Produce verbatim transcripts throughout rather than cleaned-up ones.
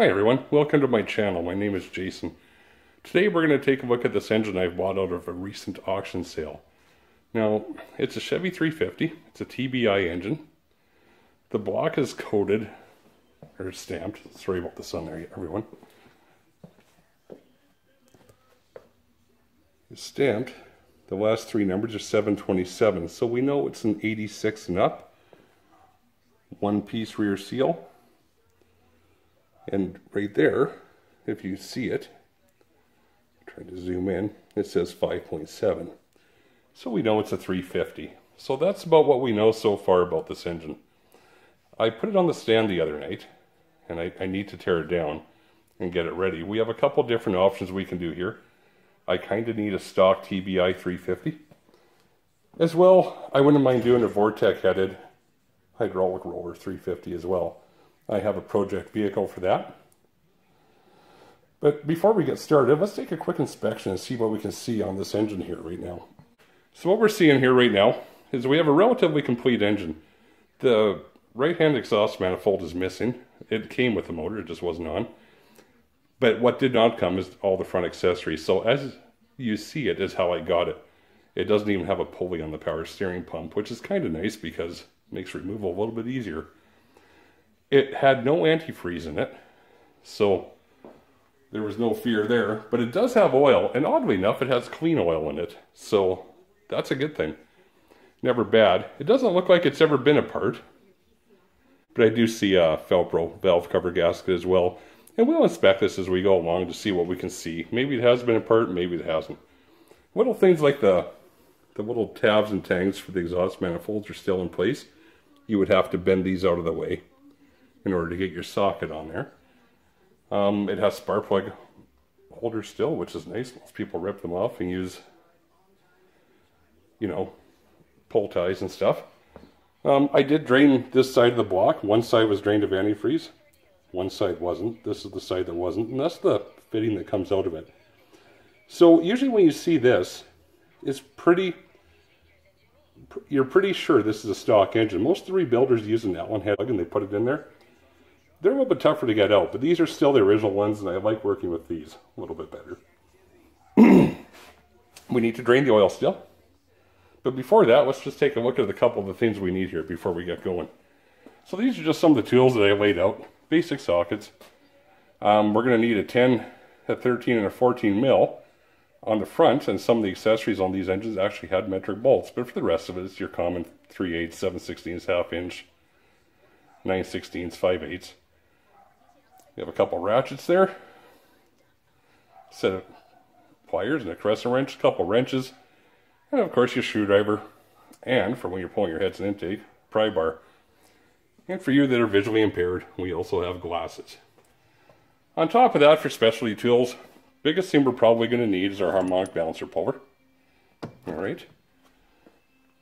Hi everyone, welcome to my channel. My name is Jason. Today we're going to take a look at this engine I've bought out of a recent auction sale. Now, it's a Chevy three fifty, it's a T B I engine. The block is coated, or stamped, sorry about the sun there everyone. It's stamped, the last three numbers are seven twenty-seven, so we know it's an eighty-six and up. One piece rear seal. And right there, if you see it, trying to zoom in, it says five point seven. So we know it's a three fifty. So that's about what we know so far about this engine. I put it on the stand the other night, and I, I need to tear it down and get it ready. We have a couple different options we can do here. I kind of need a stock T B I three fifty. As well, I wouldn't mind doing a Vortec headed hydraulic roller three fifty as well. I have a project vehicle for that. But before we get started, let's take a quick inspection and see what we can see on this engine here right now. So what we're seeing here right now is we have a relatively complete engine. The right-hand exhaust manifold is missing. It came with the motor, it just wasn't on. But what did not come is all the front accessories. So as you see it is how I got it. It doesn't even have a pulley on the power steering pump, which is kind of nice because it makes removal a little bit easier. It had no antifreeze in it, so there was no fear there, but it does have oil, and oddly enough it has clean oil in it, so that's a good thing. Never bad. It doesn't look like it's ever been apart, but I do see a Felpro valve cover gasket as well, and we'll inspect this as we go along to see what we can see. Maybe it has been apart, maybe it hasn't. Little things like the, the little tabs and tangs for the exhaust manifolds are still in place. You would have to bend these out of the way in order to get your socket on there. Um, it has spark plug holders still, which is nice. Most people rip them off and use, you know, pull ties and stuff. Um, I did drain this side of the block. One side was drained of antifreeze. One side wasn't. This is the side that wasn't, and that's the fitting that comes out of it. So usually when you see this, it's pretty, you're pretty sure this is a stock engine. Most of the rebuilders use an Allen head plug and they put it in there. They're a little bit tougher to get out, but these are still the original ones, and I like working with these a little bit better. We need to drain the oil still. But before that, let's just take a look at a couple of the things we need here before we get going. So these are just some of the tools that I laid out. Basic sockets. Um, we're going to need a ten, a thirteen, and a fourteen mil on the front, and some of the accessories on these engines actually had metric bolts, but for the rest of it, it's your common three eighths, seven sixteenths, half inch, nine sixteenths, five eighths. You have a couple ratchets there, set of pliers and a crescent wrench, a couple wrenches, and of course your screwdriver, and for when you're pulling your heads and intake, pry bar. And for you that are visually impaired, we also have glasses. On top of that, for specialty tools, biggest thing we're probably going to need is our harmonic balancer puller. Alright.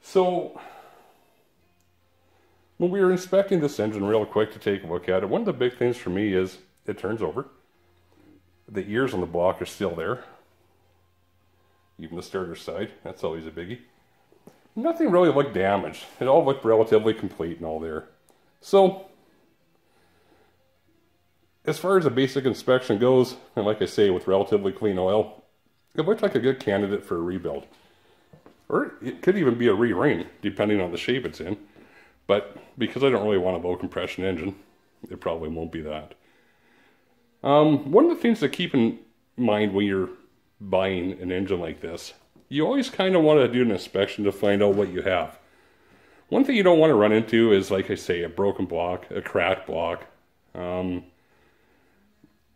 So, when we were inspecting this engine real quick to take a look at it, one of the big things for me is it turns over. The ears on the block are still there. Even the starter side, that's always a biggie. Nothing really looked damaged. It all looked relatively complete and all there. So, as far as a basic inspection goes, and like I say, with relatively clean oil, it looks like a good candidate for a rebuild. Or it could even be a re-ring, depending on the shape it's in. But because I don't really want a low compression engine, it probably won't be that. Um, one of the things to keep in mind when you're buying an engine like this, you always kind of want to do an inspection to find out what you have. One thing you don't want to run into is, like I say, a broken block, a cracked block. Um...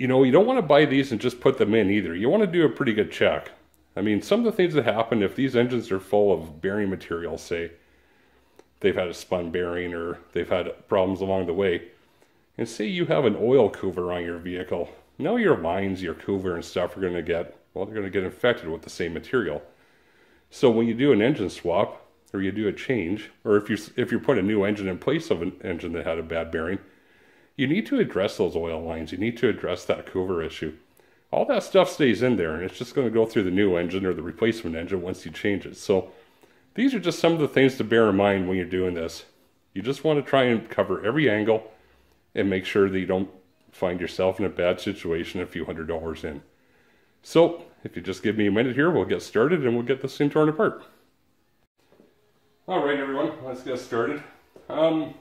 You know, you don't want to buy these and just put them in either. You want to do a pretty good check. I mean, some of the things that happen if these engines are full of bearing material, say, they've had a spun bearing or they've had problems along the way, and say you have an oil cooler on your vehicle. Now your lines, your cooler and stuff are going to get, well, they're going to get infected with the same material. So when you do an engine swap or you do a change, or if you, if you put a new engine in place of an engine that had a bad bearing, you need to address those oil lines. You need to address that cooler issue. All that stuff stays in there, and it's just going to go through the new engine or the replacement engine once you change it. So these are just some of the things to bear in mind when you're doing this. You just want to try and cover every angle and make sure that you don't find yourself in a bad situation a few hundred dollars in. So if you just give me a minute here, we'll get started and we'll get this thing torn apart. All right, everyone, let's get started. Um,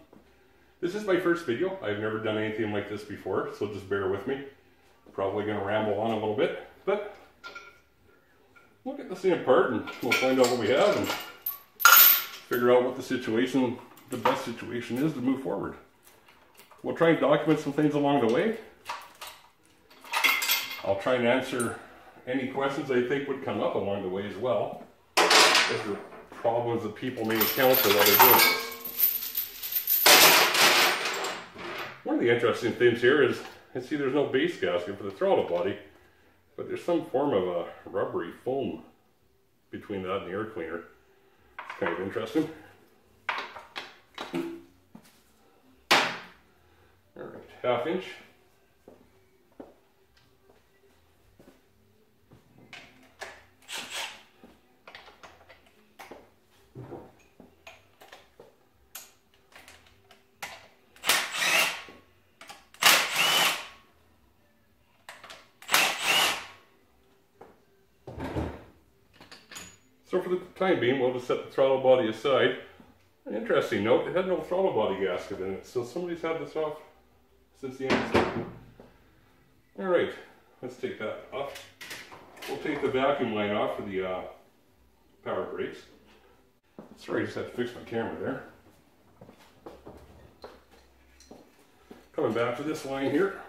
this is my first video. I've never done anything like this before, so just bear with me. Probably going to ramble on a little bit, but we'll get this thing apart and we'll find out what we have and figure out what the situation, the best situation is to move forward. We'll try and document some things along the way. I'll try and answer any questions I think would come up along the way as well, if there are problems that people may encounter while they're doing this. One of the interesting things here is, and see, there's no base gasket for the throttle body, but there's some form of a rubbery foam between that and the air cleaner. It's kind of interesting. All right, half inch. So for the time being, we'll just set the throttle body aside. An interesting note, it had no throttle body gasket in it, so somebody's had this off since the end. All right, let's take that off. We'll take the vacuum line off for the uh, power brakes. Sorry, I just had to fix my camera there. Coming back to this line here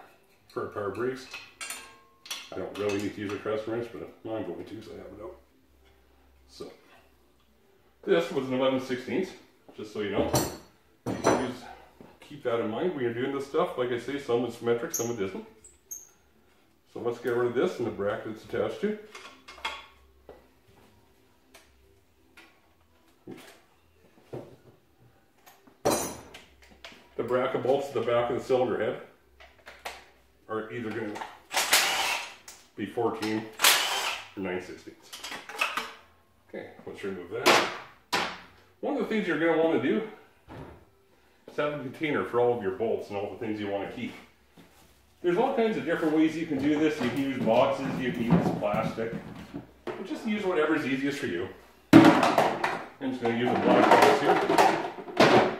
for power brakes. I don't really need to use a crest wrench, but I'm going to, so I have it out. So, this was an eleven sixteenths, just so you know. You can use, keep that in mind when you're doing this stuff. Like I say, some is symmetric, some it isn't. So let's get rid of this and the bracket it's attached to. The bracket bolts at the back of the cylinder head are either going to be fourteen or nine sixteenths. Okay, let's remove that. One of the things you're going to want to do is have a container for all of your bolts and all the things you want to keep. There's all kinds of different ways you can do this. You can use boxes, you can use plastic. But just use whatever's easiest for you. I'm just going to use a black box here.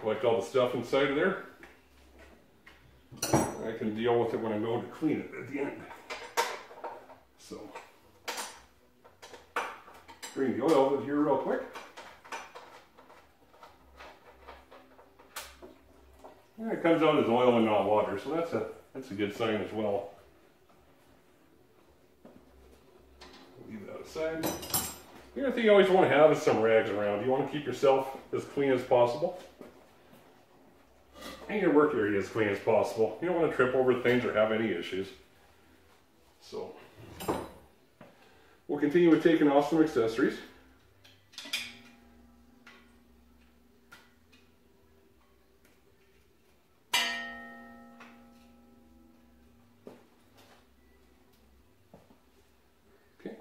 Collect all the stuff inside of there. I can deal with it when I go to clean it at the end. So, bring the oil over here real quick. Yeah, it comes out as oil and not water, so that's a that's a good sign as well. Leave that aside. The other thing you always want to have is some rags around. You want to keep yourself as clean as possible, and your work area as clean as possible. You don't want to trip over things or have any issues. So, we'll continue with taking off some accessories. Okay.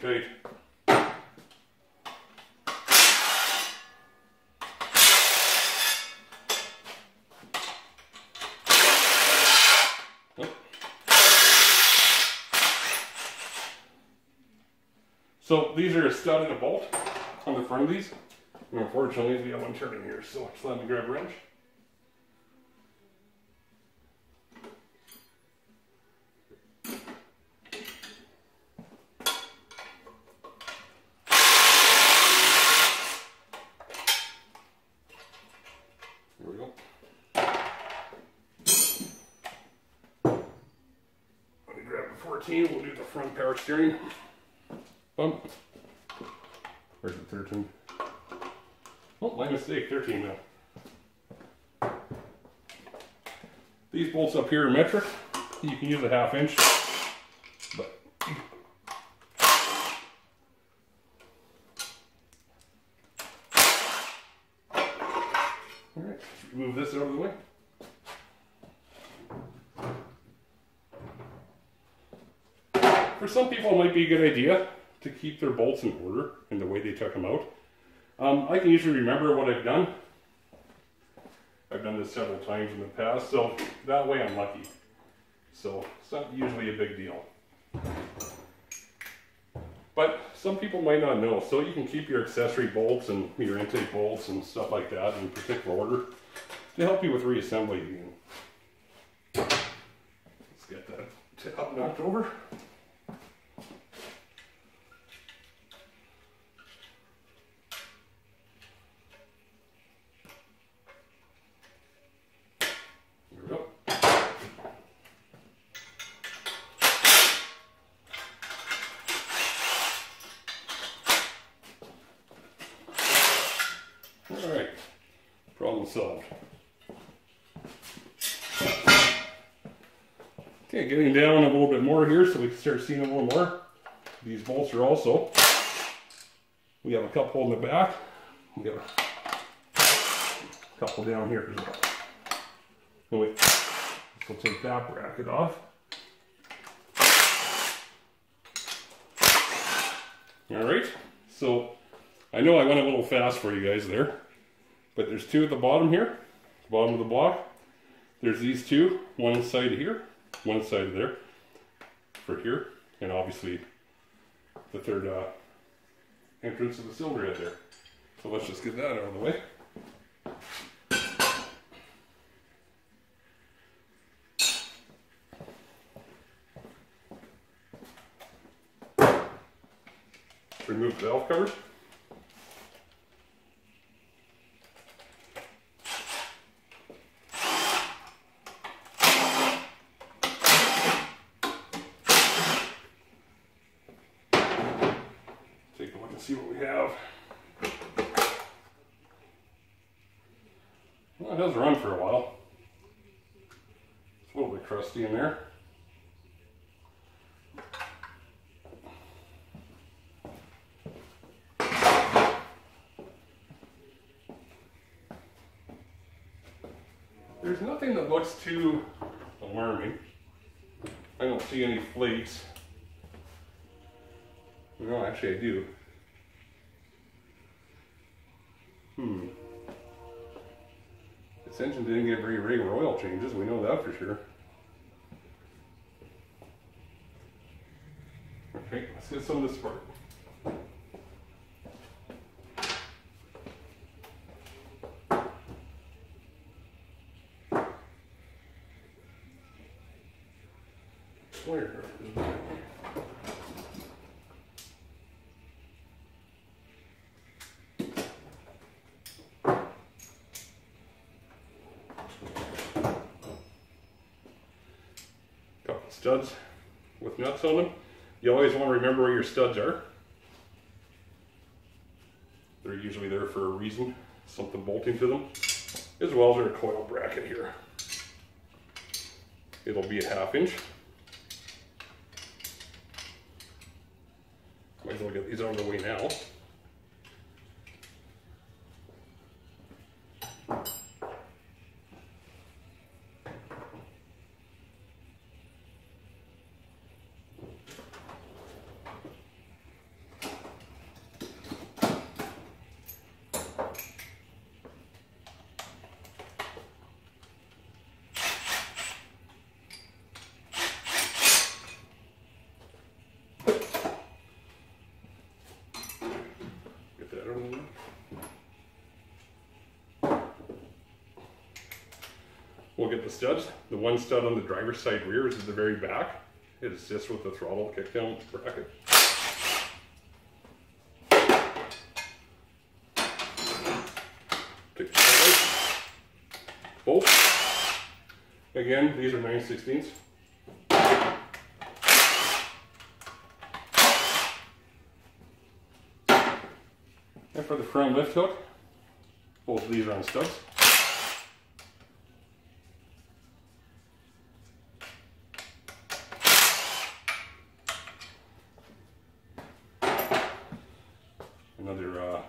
Tight. So these are a stud and a bolt on the front of these, and unfortunately we have one turning here, so I'm just let me grab a wrench. We'll do the front power steering bump. Where's the thirteen? Oh, my mistake, thirteen now. These bolts up here are metric. You can use a half inch, but move this out of the way. For some people, it might be a good idea to keep their bolts in order in the way they took them out. Um, I can usually remember what I've done. I've done this several times in the past, so that way I'm lucky. So it's not usually a big deal. But some people might not know, so you can keep your accessory bolts and your intake bolts and stuff like that in particular order to help you with reassembly again. Let's get that top knocked over. Solved. Okay, getting down a little bit more here so we can start seeing a little more. These bolts are also, we have a couple in the back, we have a couple down here as well. Oh wait, so take that bracket off. Alright, so I know I went a little fast for you guys there. But there's two at the bottom here, bottom of the block. There's these two, one side here, one side there, for here, and obviously the third uh, entrance of the cylinder head there. So let's just get that out of the way. Remove the valve cover. See what we have. Well, it does run for a while. It's a little bit crusty in there. There's nothing that looks too alarming. I don't see any flakes. No, actually I do. Hmm. This engine didn't get very regular oil changes, we know that for sure. Okay, let's get some of this part. Where is that? Studs with nuts on them. You always want to remember where your studs are. They're usually there for a reason, something bolting to them, as well as in a coil bracket here. It'll be a half inch. Might as well get these out of the way now. We'll get the studs. The one stud on the driver's side rear is at the very back. It assists with the throttle kickdown bracket. Take the side out. Both. Again, these are nine sixteenths. And for the front lift hook, both of these are on studs. Another uh,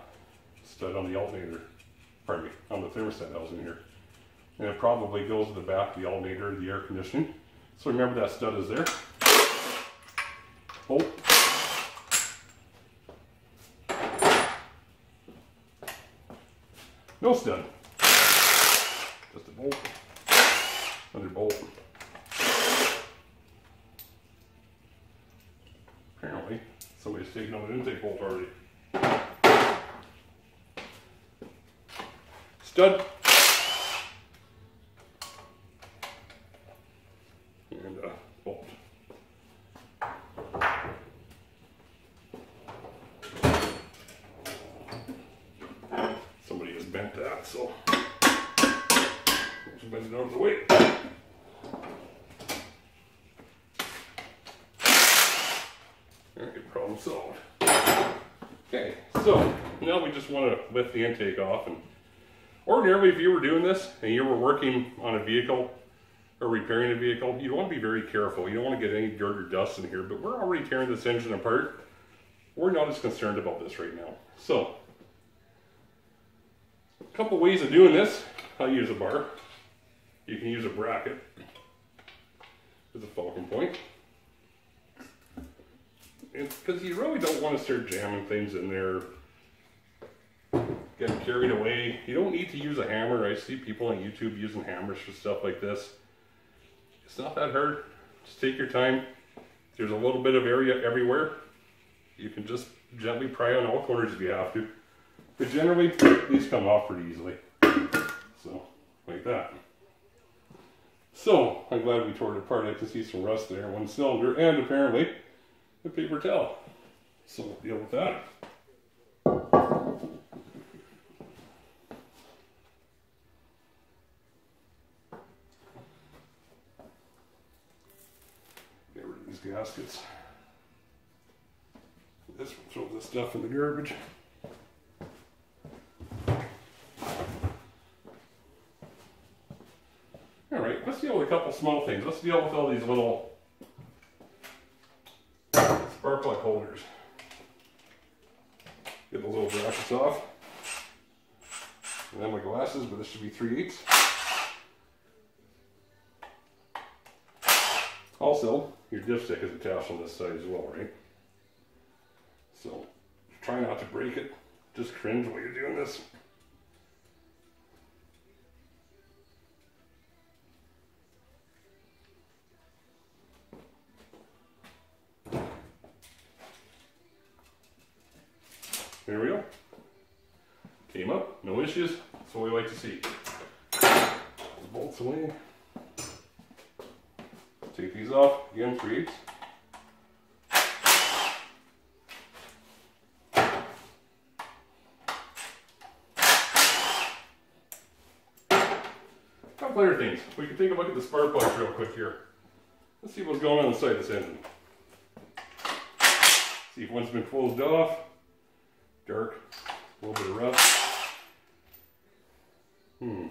stud on the alternator, pardon me, on the thermostat housing here. and it probably goes to the back of the alternator and the air conditioning. So remember that stud is there. Bolt. No stud. Just a bolt. Another bolt. Apparently, somebody's taken out an intake bolt already. Stud. And a bolt. Somebody has bent that, so let's bend it out of the way. Alright, problem solved. Okay, so now we just want to lift the intake off. And ordinarily, if you were doing this and you were working on a vehicle or repairing a vehicle, you want to be very careful. You don't want to get any dirt or dust in here, but we're already tearing this engine apart. We're not as concerned about this right now. So, a couple ways of doing this. I'll use a bar. You can use a bracket as a falcon point. Because you really don't want to start jamming things in there. Get carried away. You don't need to use a hammer. I see people on YouTube using hammers for stuff like this. It's not that hard. Just take your time. There's a little bit of area everywhere. You can just gently pry on all corners if you have to. But generally, these come off pretty easily. So, like that. So, I'm glad we tore it apart. I can see some rust there. One cylinder and apparently a paper towel. So, we'll deal with that. Gaskets. This one, throw this stuff in the garbage. Alright, let's deal with a couple small things. Let's deal with all these little spark plug holders. Get the little brackets off. And then my glasses, but this should be three eighths. Also, your dipstick is attached on this side as well, right? So, try not to break it. Just cringe while you're doing this. There we go. Came up, no issues. That's what we like to see. Bolts away. Take these off, again, three eighths. A couple other things. We can take a look at the spark plugs real quick here. Let's see what's going on inside this engine. See if one's been closed off. Dark, a little bit of rough. Hmm.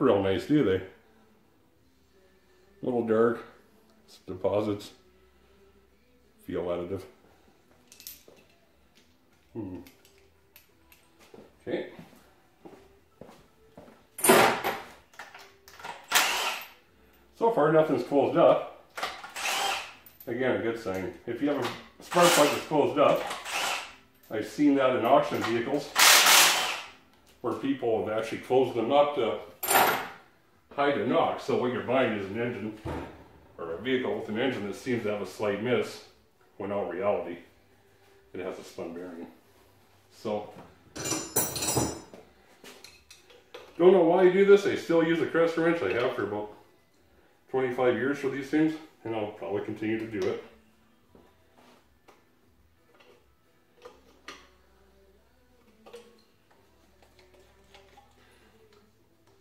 Real nice, do they? A little dark, some deposits, feel additive. Hmm. Okay. So far, nothing's closed up. Again, a good sign. If you have a spark plug that's closed up, I've seen that in auction vehicles where people have actually closed them up to hide a knock. So what you're buying is an engine or a vehicle with an engine that seems to have a slight miss when in all reality it has a spun bearing. So don't know why I do this. I still use a crestor wrench. I have for about twenty-five years for these things, and I'll probably continue to do it.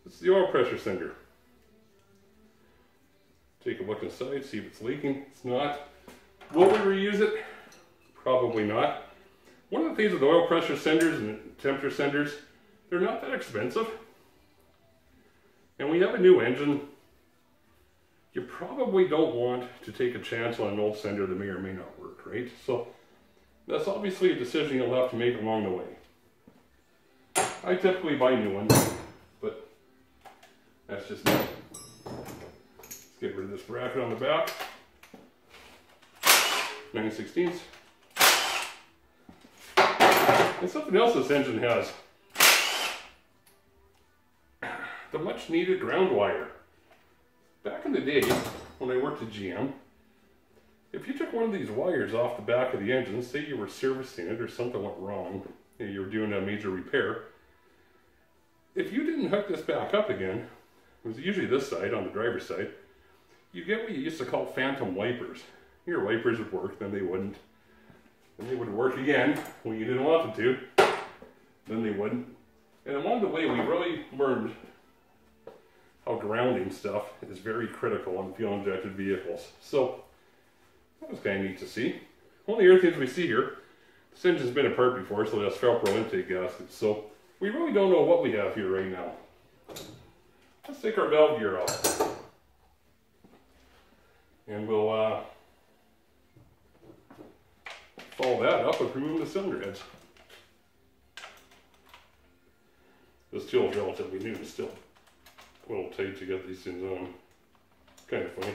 It's the oil pressure sender. Take a look inside, see if it's leaking. It's not. Will we reuse it? Probably not. One of the things with oil pressure senders and temperature senders, they're not that expensive. And when you have a new engine, you probably don't want to take a chance on an old sender that may or may not work, right? So that's obviously a decision you'll have to make along the way. I typically buy new ones, but that's just me. Let's get rid of this bracket on the back. nine sixteenths. And something else this engine has, the much needed ground wire. Back in the day, when I worked at G M, if you took one of these wires off the back of the engine, say you were servicing it or something went wrong, and you were doing a major repair, if you didn't hook this back up again, it was usually this side, on the driver's side, you get what you used to call phantom wipers. Your wipers would work, then they wouldn't. Then they would work again when you didn't want them to. Then they wouldn't. And along the way, we really learned how grounding stuff is very critical on fuel-injected vehicles. So that was kind of neat to see. One of the other things we see here, this engine's been apart before, so that's Felpro intake gaskets. So we really don't know what we have here right now. Let's take our valve gear off, and we'll uh, follow that up with removing the cylinder heads. This tool is relatively new still. A little tight to get these things on. Kind of funny.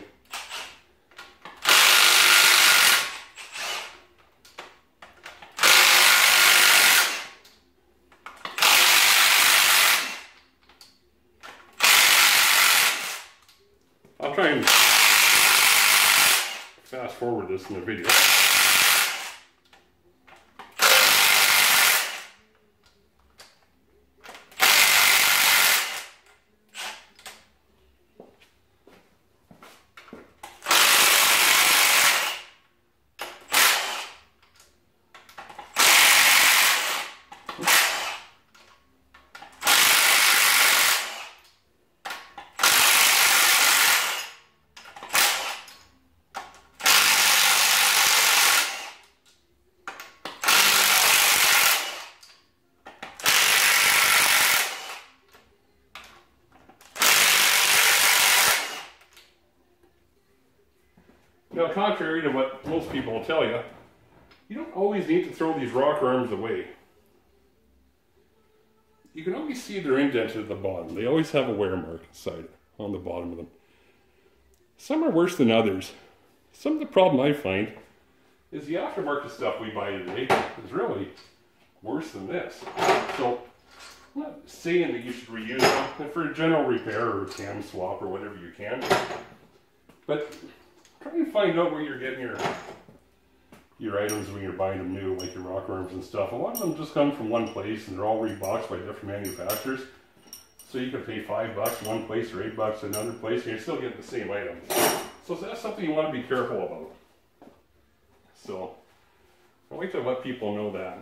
I'll try and fast forward this in the video. Now, contrary to what most people will tell you, you don't always need to throw these rocker arms away. You can always see they're indented at the bottom. They always have a wear mark inside on the bottom of them. Some are worse than others. Some of the problem I find is the aftermarket stuff we buy today is really worse than this. So I'm not saying that you should reuse them for a general repair or a cam swap or whatever you can, but try and find out where you're getting your your items when you're buying them new, like your rocker arms and stuff. A lot of them just come from one place, and they're all reboxed by different manufacturers. So you can pay five bucks one place or eight bucks another place, and you're still getting the same item. So that's something you want to be careful about. So I like to let people know that.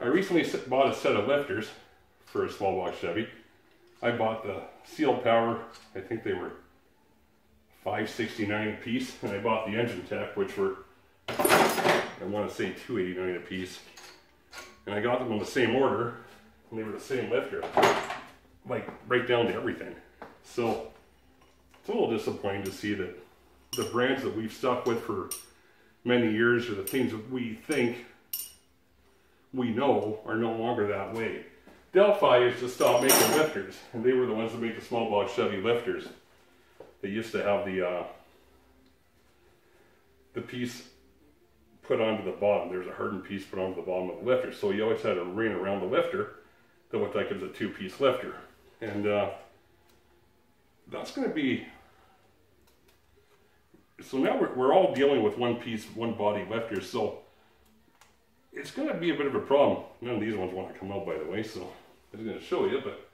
I recently bought a set of lifters for a small block Chevy. I bought the Sealed Power. I think they were five sixty-nine a piece, and I bought the Engine Tech, which were, I want to say two eighty-nine a piece, and I got them in the same order, and they were the same lifter, like right down to everything. So it's a little disappointing to see that the brands that we've stuck with for many years, or the things that we think we know, are no longer that way. Delphi has just stopped making lifters, and they were the ones that make the small block Chevy lifters. They used to have the uh, the piece put onto the bottom. There's a hardened piece put onto the bottom of the lifter, so you always had a ring around the lifter that looked like it was a two-piece lifter, and uh, that's going to be. So now we're, we're all dealing with one-piece, one-body lifters, so it's going to be a bit of a problem. None of these ones want to come out, by the way, so I was going to show you, but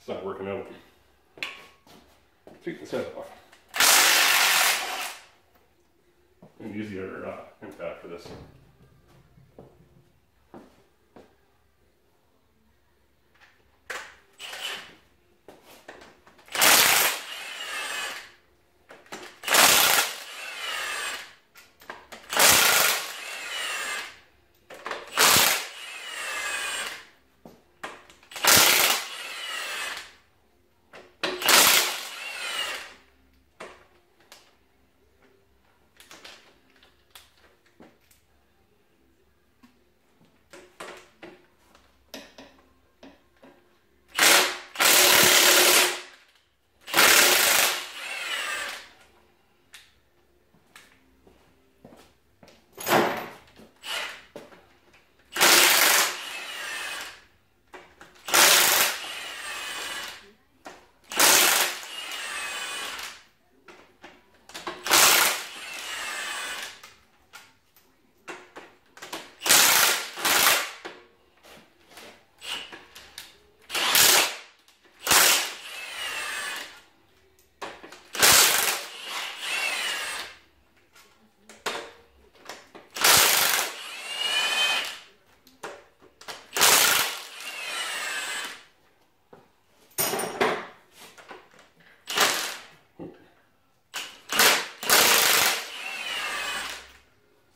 it's not working out. Take this head off and use the other uh, impact for this.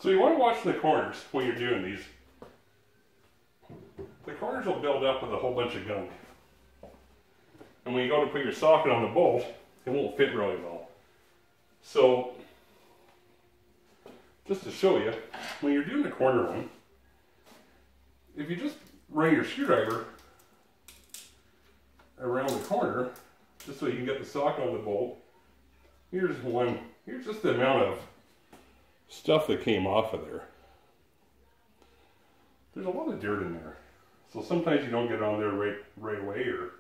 So you want to watch the corners when you're doing these. The corners will build up with a whole bunch of gunk. And when you go to put your socket on the bolt, it won't fit really well. So, just to show you, when you're doing the corner one, if you just run your screwdriver around the corner, just so you can get the socket on the bolt, here's one, here's just the amount of stuff that came off of there. There's a lot of dirt in there. So sometimes you don't get on there right, right away, or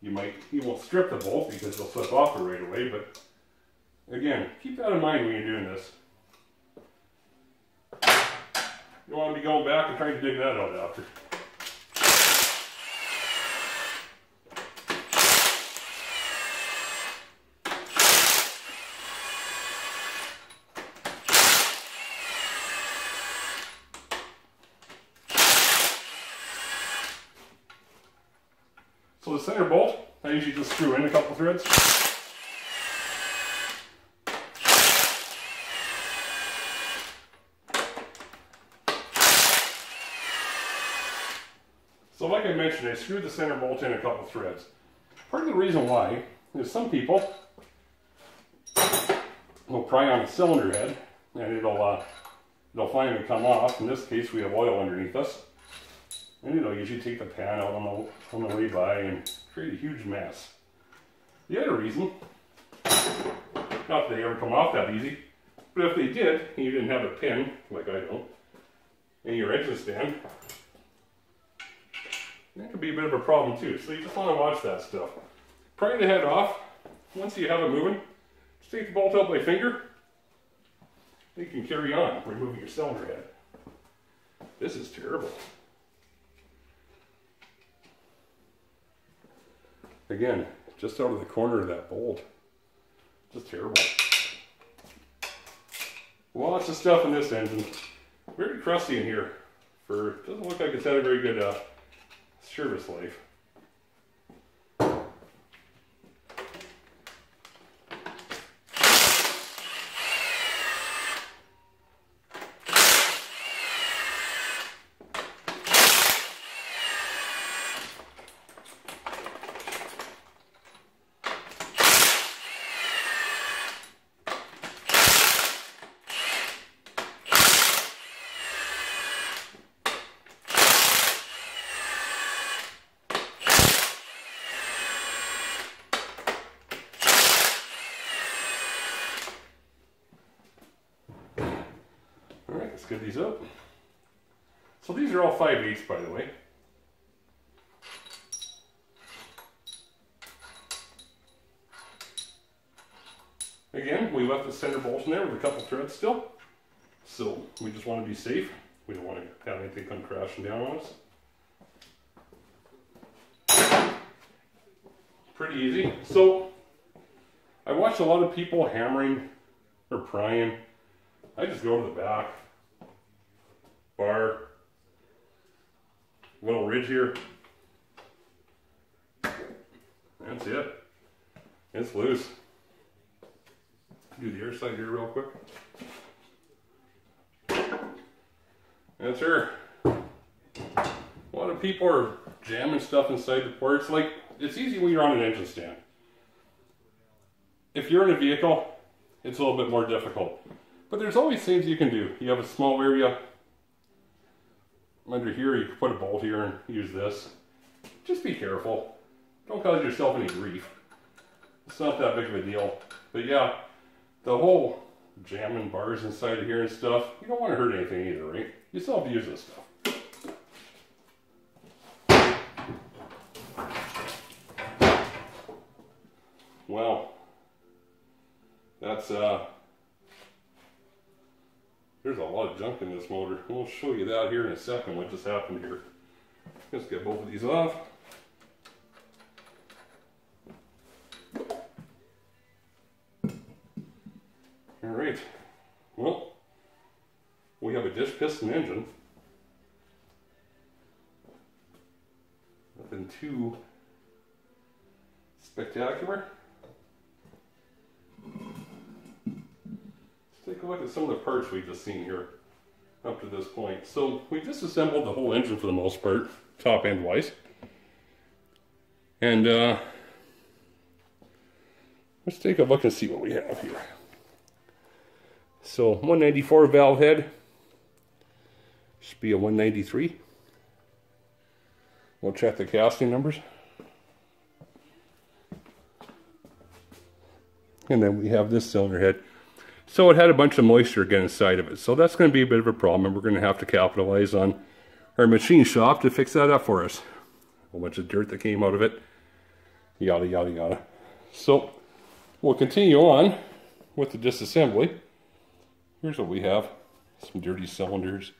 you might, you won't strip the bolt because they'll slip off it right away, but again, keep that in mind when you're doing this. You don't want to be going back and trying to dig that out after. So the center bolt, I usually just screw in a couple threads. So like I mentioned, I screwed the center bolt in a couple threads. Part of the reason why is some people will pry on a cylinder head and it'll, uh, it'll finally come off. In this case, we have oil underneath us. And it'll usually take the pan out on the, on the way by and create a huge mess. The other reason, not that they ever come off that easy, but if they did, and you didn't have a pin, like I don't, in your engine stand, that could be a bit of a problem too. So you just want to watch that stuff. Pry the head off. Once you have it moving, just take the bolt out by finger, and you can carry on removing your cylinder head. This is terrible. Again, just out of the corner of that bolt. Just terrible. Lots of stuff in this engine. Very crusty in here. For doesn't look like it's had a very good uh, service life. Let's get these up. So these are all five eighths, by the way. Again, we left the center bolt in there with a couple threads still. So we just want to be safe. We don't want to have anything come crashing down on us. Pretty easy. So I watched a lot of people hammering or prying. I just go to the back. Bar, little ridge here, that's it, it's loose. Do the other side here real quick, that's her. A lot of people are jamming stuff inside the ports. Like, it's easy when you're on an engine stand. If you're in a vehicle, it's a little bit more difficult, but there's always things you can do. You have a small area under here, you can put a bolt here and use this. Just be careful. Don't cause yourself any grief. It's not that big of a deal. But yeah, the whole jamming bars inside of here and stuff, you don't want to hurt anything either, right? You still have to use this stuff. Wow. That's, uh... there's a lot of junk in this motor. We'll show you that here in a second, what just happened here. Let's get both of these off. Alright, well, we have a dish piston engine. Nothing too spectacular. take a look at some of the parts we've just seen here up to this point. So we disassembled the whole engine for the most part, top end wise. And uh, let's take a look and see what we have here. So one ninety-four valve head, should be a one ninety-three. We'll check the casting numbers. And then we have this cylinder head. So it had a bunch of moisture again inside of it. So that's going to be a bit of a problem, and we're going to have to capitalize on our machine shop to fix that up for us. A bunch of dirt that came out of it. Yada, yada, yada. So we'll continue on with the disassembly. Here's what we have. Some dirty cylinders,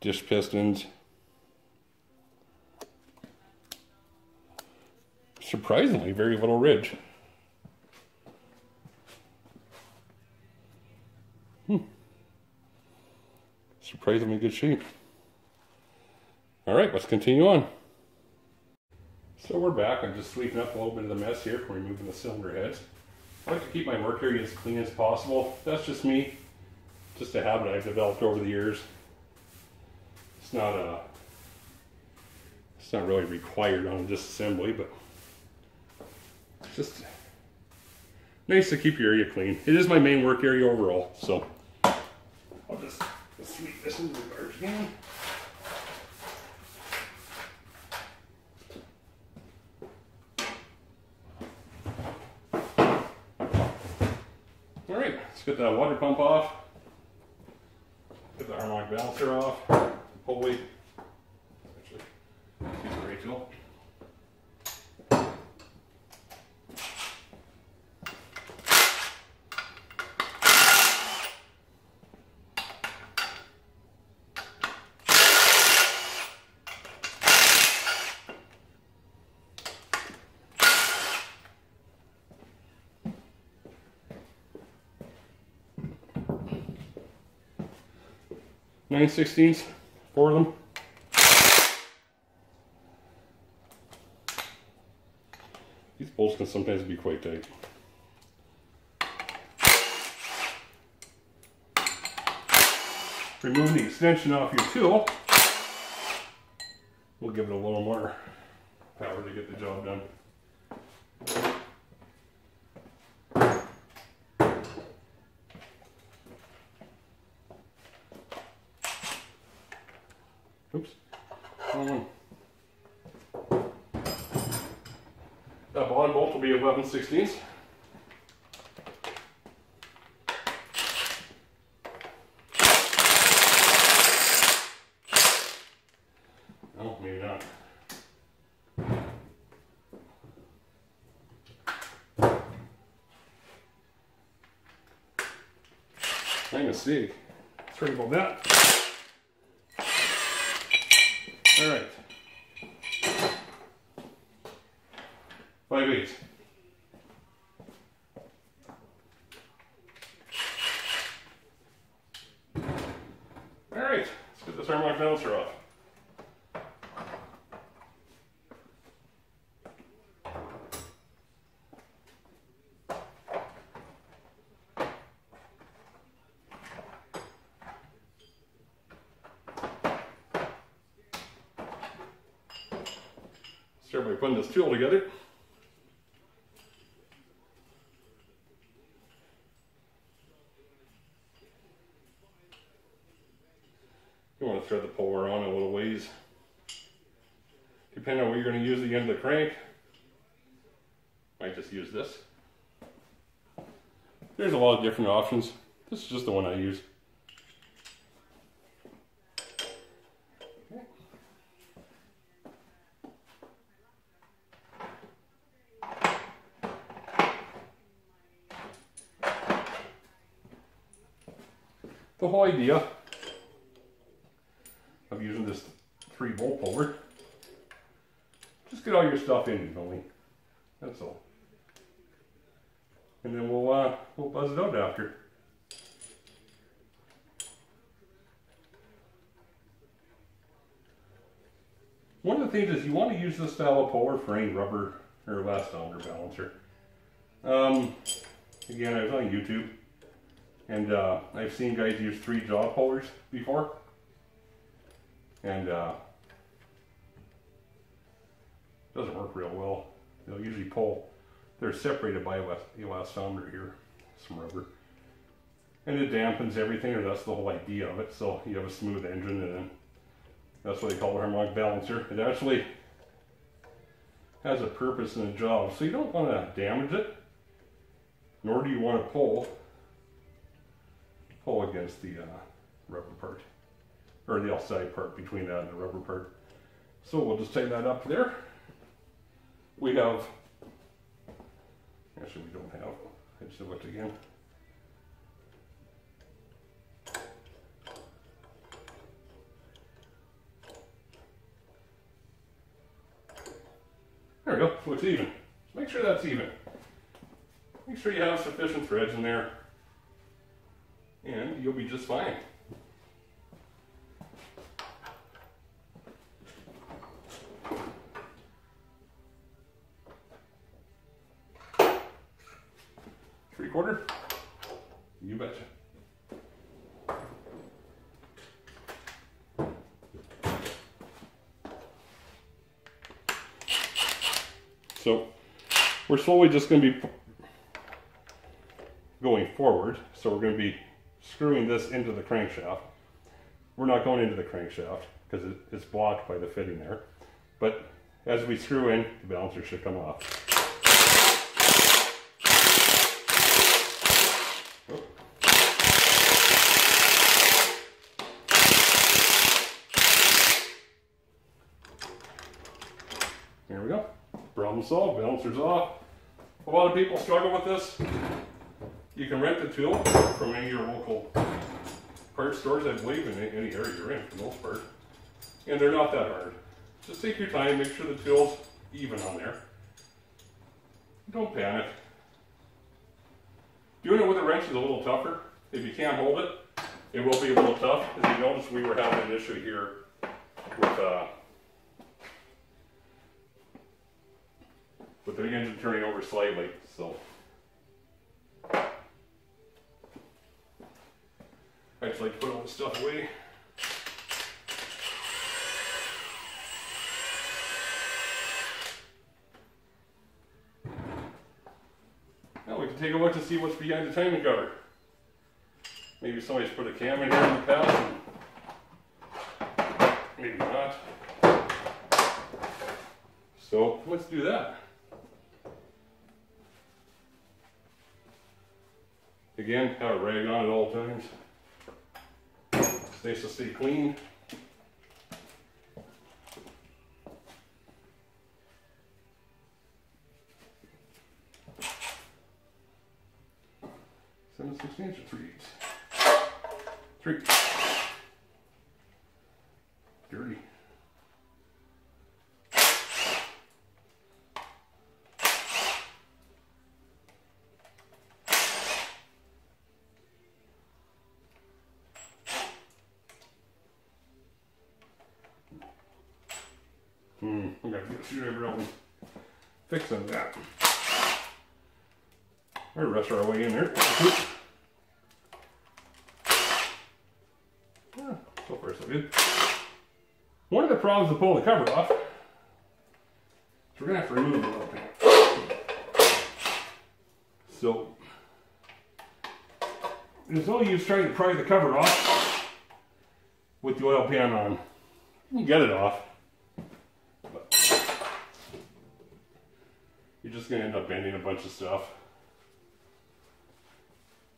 dish pistons. Surprisingly, very little ridge. Hmm. Surprisingly good shape. Alright, let's continue on. So we're back. I'm just sweeping up a little bit of the mess here from removing the cylinder heads. I like to keep my work area as clean as possible. That's just me. Just a habit I've developed over the years. It's not a, it's not really required on a disassembly, but it's just nice to keep your area clean. It is my main work area overall, so I'll just sweep this into the garbage can. Alright, let's get that water pump off, get the harmonic balancer off, the pulley, actually, excuse me, Rachel. nine sixteenths, four of them. These bolts can sometimes be quite tight. Remove the extension off your tool. We'll give it a little more power to get the job done. Oops. Um, that bottom bolt will be eleven sixteenths. No, maybe not. I'm gonna see. Sorry about that. All right, five eighths. All right, let's get this harmonic balancer off. Start by putting this tool together. You want to thread the puller on a little ways. Depending on what you're going to use at the end of the crank. Might just use this. There's a lot of different options. This is just the one I use. The whole idea of using this three bolt puller, just get all your stuff in evenly. That's all. And then we'll uh, we'll buzz it out after. One of the things is you want to use this style of puller for any rubber or last cylinder balancer. Um, again, I was on YouTube. And uh, I've seen guys use three jaw pullers before. And uh, doesn't work real well. They'll usually pull. They're separated by elastomer here, some rubber. And it dampens everything, or that's the whole idea of it. So you have a smooth engine, and then that's what they call the harmonic balancer. It actually has a purpose and a job. So you don't want to damage it, nor do you want to pull pull against the uh, rubber part, or the outside part between that and the rubber part. So we'll just take that up there. We have, actually we don't have, I just looked again. There we go, so it's even. Just make sure that's even. Make sure you have sufficient threads in there, and you'll be just fine. Three quarter? You betcha. So we're slowly just going to be going forward. So we're going to be screwing this into the crankshaft. We're not going into the crankshaft because it, it's blocked by the fitting there. But as we screw in, the balancer should come off. There we go. Problem solved, balancer's off. A lot of people struggle with this. You can rent the tool from any of your local part stores, I believe, in any area you're in for the most part. And they're not that hard. Just take your time, make sure the tool's even on there. Don't panic. Doing it with a wrench is a little tougher. If you can't hold it, it will be a little tough. As you notice, we were having an issue here with, uh, with the engine turning over slightly, so. I just like to put all this stuff away. Now we can take a look to see what's behind the timing cover. Maybe somebody's put a cam in here in the past. Maybe not. So let's do that. Again, have a rag on at all times. Nice to stay clean. Seven, six inches, three eighths. Three. Dirty. Hmm, I gotta get a screwdriver out and fix on that. We'll rest our way in there. Yeah, so far so good. One of the problems with pulling the cover off is we're gonna have to remove a little bit. So there's no use trying to pry the cover off with the oil pan on. You can get it off. You're just going to end up bending a bunch of stuff.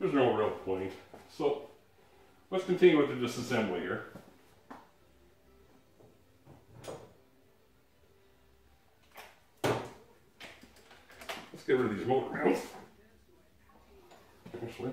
There's no real point. So let's continue with the disassembly here. Let's get rid of these motor mounts. Actually.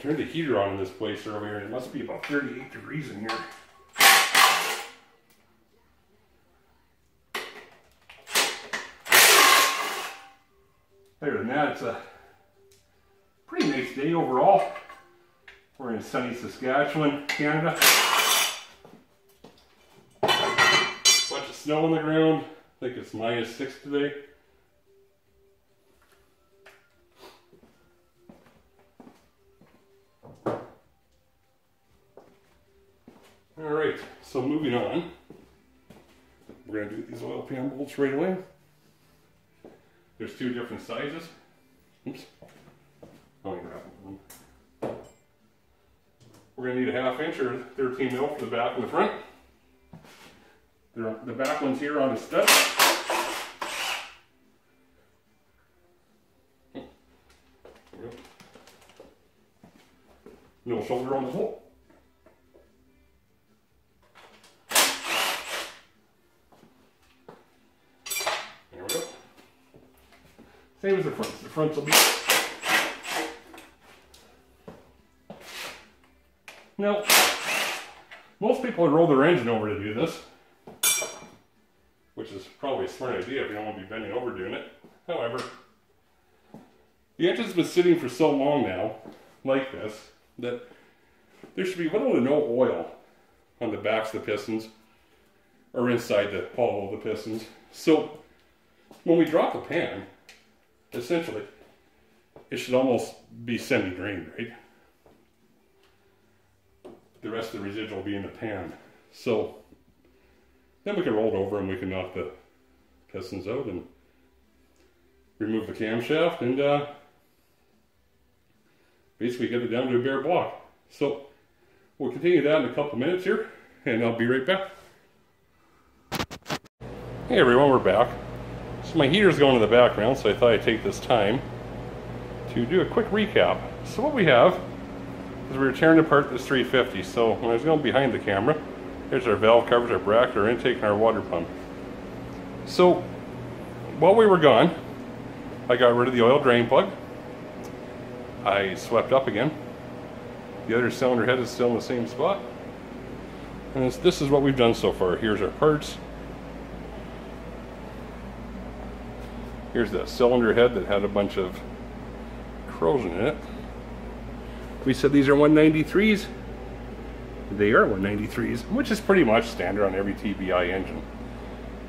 Turned the heater on in this place earlier, and it must be about thirty-eight degrees in here. Other than that, it's a pretty nice day overall. We're in sunny Saskatchewan, Canada. Bunch of snow on the ground. I think it's minus six today. Alright, so moving on. We're going to do these oil pan bolts right away. There's two different sizes. Oops. I'll grab one. We're going to need a half inch or thirteen mil for the back and the front. The back one's here on the stud. No shoulder on the bolt. Same as the fronts. The fronts will be... Now, most people roll their engine over to do this, which is probably a smart idea if you don't want to be bending over doing it. However, the engine's been sitting for so long now, like this, that there should be little to no oil on the backs of the pistons or inside the hollow of the pistons. So, when we drop the pan, essentially, it should almost be semi-drained, right? The rest of the residual will be in the pan. So, then we can roll it over and we can knock the pistons out and remove the camshaft and uh, basically get it down to a bare block. So, we'll continue that in a couple minutes here and I'll be right back. Hey everyone, we're back. So my heater's going in the background, so I thought I'd take this time to do a quick recap. So what we have is we were tearing apart this three fifty. So when I was going behind the camera, there's our valve covers, our bracket, our intake, and our water pump. So while we were gone, I got rid of the oil drain plug. I swept up again. The other cylinder head is still in the same spot. And this, this is what we've done so far. Here's our parts. Here's that cylinder head that had a bunch of corrosion in it. We said these are one ninety-threes. They are one ninety-threes, which is pretty much standard on every T B I engine.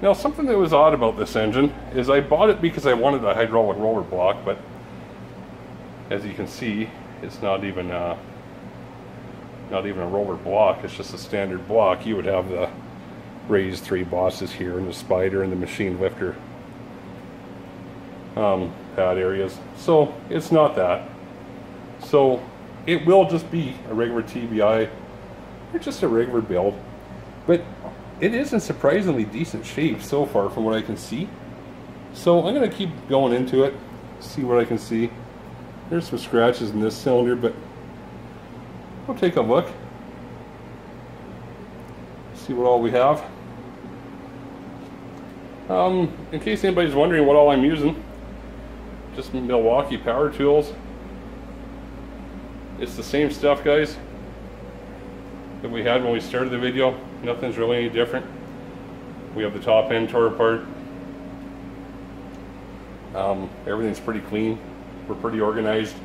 Now, something that was odd about this engine is I bought it because I wanted a hydraulic roller block, but as you can see, it's not even a, not even a roller block. It's just a standard block. You would have the raised three bosses here and the spider and the machine lifter um, pad areas. So it's not that. So it will just be a regular T B I. It's just a regular build, but it is in surprisingly decent shape so far from what I can see. So I'm going to keep going into it, see what I can see. There's some scratches in this cylinder, but we'll take a look, see what all we have. Um, in case anybody's wondering what all I'm using, just Milwaukee power tools. It's the same stuff, guys, that we had when we started the video. Nothing's really any different. We have the top end tore apart. Um, everything's pretty clean. We're pretty organized.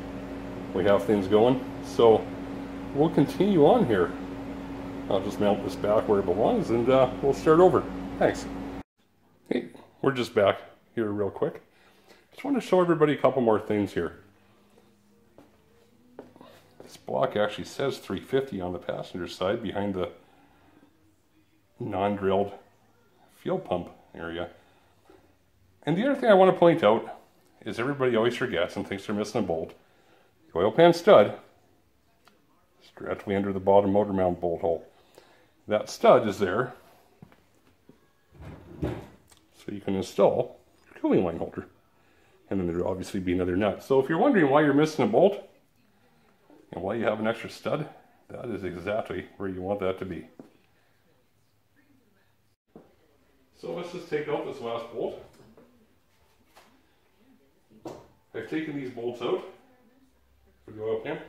We have things going. So we'll continue on here. I'll just mount this back where it belongs and uh, we'll start over. Thanks. Hey, we're just back here real quick. Just want to show everybody a couple more things here. This block actually says three fifty on the passenger side behind the non-drilled fuel pump area. And the other thing I want to point out is everybody always forgets and thinks they're missing a bolt. The oil pan stud is directly under the bottom motor mount bolt hole. That stud is there so you can install your cooling line holder. And then there will obviously be another nut. So if you're wondering why you're missing a bolt, and while you have an extra stud, that is exactly where you want that to be. So let's just take out this last bolt. I've taken these bolts out for the oil pan.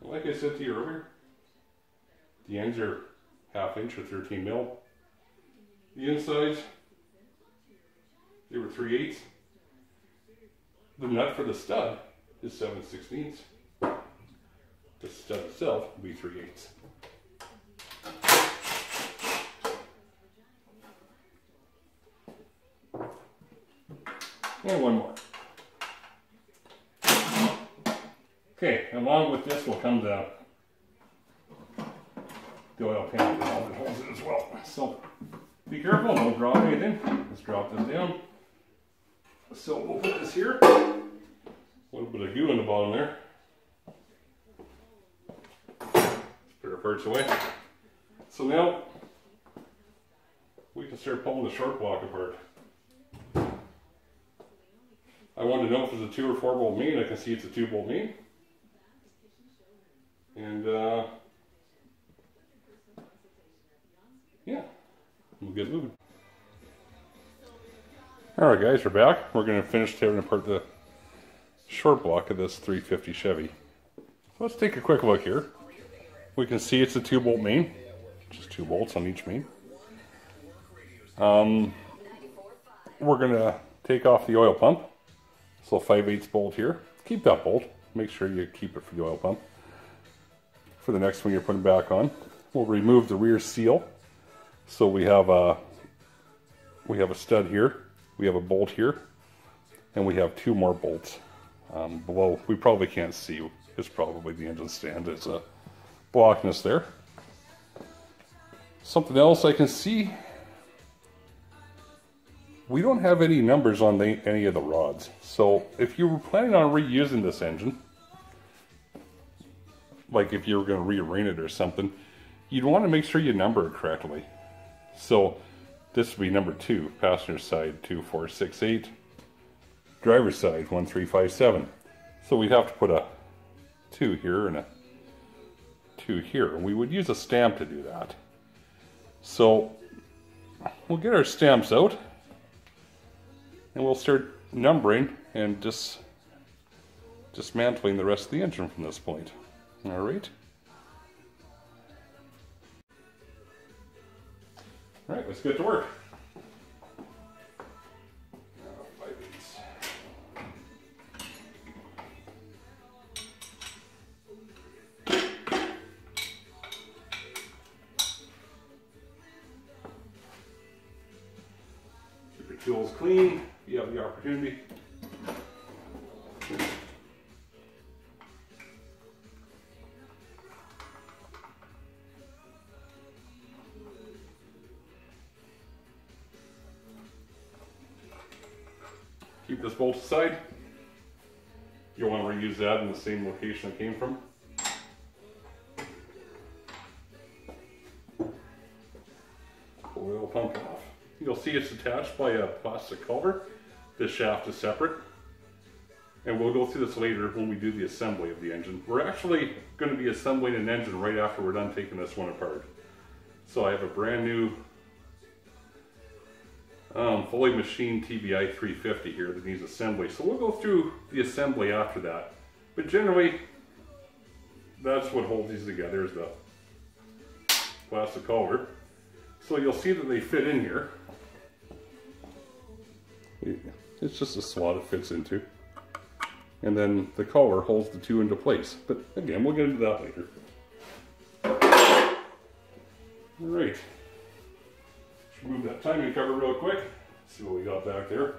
And like I said to you earlier, the ends are half inch or thirteen mil. The insides, they were three eighths. The nut for the stud is seven sixteenths. The stud itself will be three eighths. And one more. Okay, along with this will come the, the oil pan that holds it as well. So be careful, don't drop anything. Let's drop this down. So we'll put this here. A little bit of goo in the bottom there. Let's put our parts away. So now we can start pulling the short block apart. I want to know if it's a two or four bolt main. I can see it's a two bolt main. And uh, yeah, we'll get moving. All right, guys, we're back. We're going to finish tearing apart the short block of this three fifty Chevy. So let's take a quick look here. We can see it's a two bolt main, just two bolts on each main. Um, we're going to take off the oil pump. So five eighths bolt here. Keep that bolt. Make sure you keep it for the oil pump. For the next one you're putting back on, we'll remove the rear seal. So we have a we have a stud here, we have a bolt here, and we have two more bolts um, below. We probably can't see. It's probably the engine stand. It's a blocking us there. Something else I can see. We don't have any numbers on the, any of the rods, so if you were planning on reusing this engine, like if you were going to rearrange it or something, you'd want to make sure you number it correctly. So this would be number two, passenger side two four six eight, driver's side one three five seven. So we'd have to put a two here and a two here, and we would use a stamp to do that. So we'll get our stamps out. And we'll start numbering and just dismantling the rest of the engine from this point. All right. All right, let's get to work. Keep your tools clean. You have the opportunity. Keep this bolt aside. You'll want to reuse that in the same location it came from. Oil pump off. You'll see it's attached by a plastic cover. This shaft is separate, and we'll go through this later when we do the assembly of the engine. We're actually going to be assembling an engine right after we're done taking this one apart. So I have a brand new um, fully machined T B I three fifty here that needs assembly. So we'll go through the assembly after that. But generally, that's what holds these together, is the plastic cover. So you'll see that they fit in here. It's just a slot it fits into, and then the collar holds the two into place. But again, we'll get into that later. All right, let's remove that timing cover real quick. See what we got back there.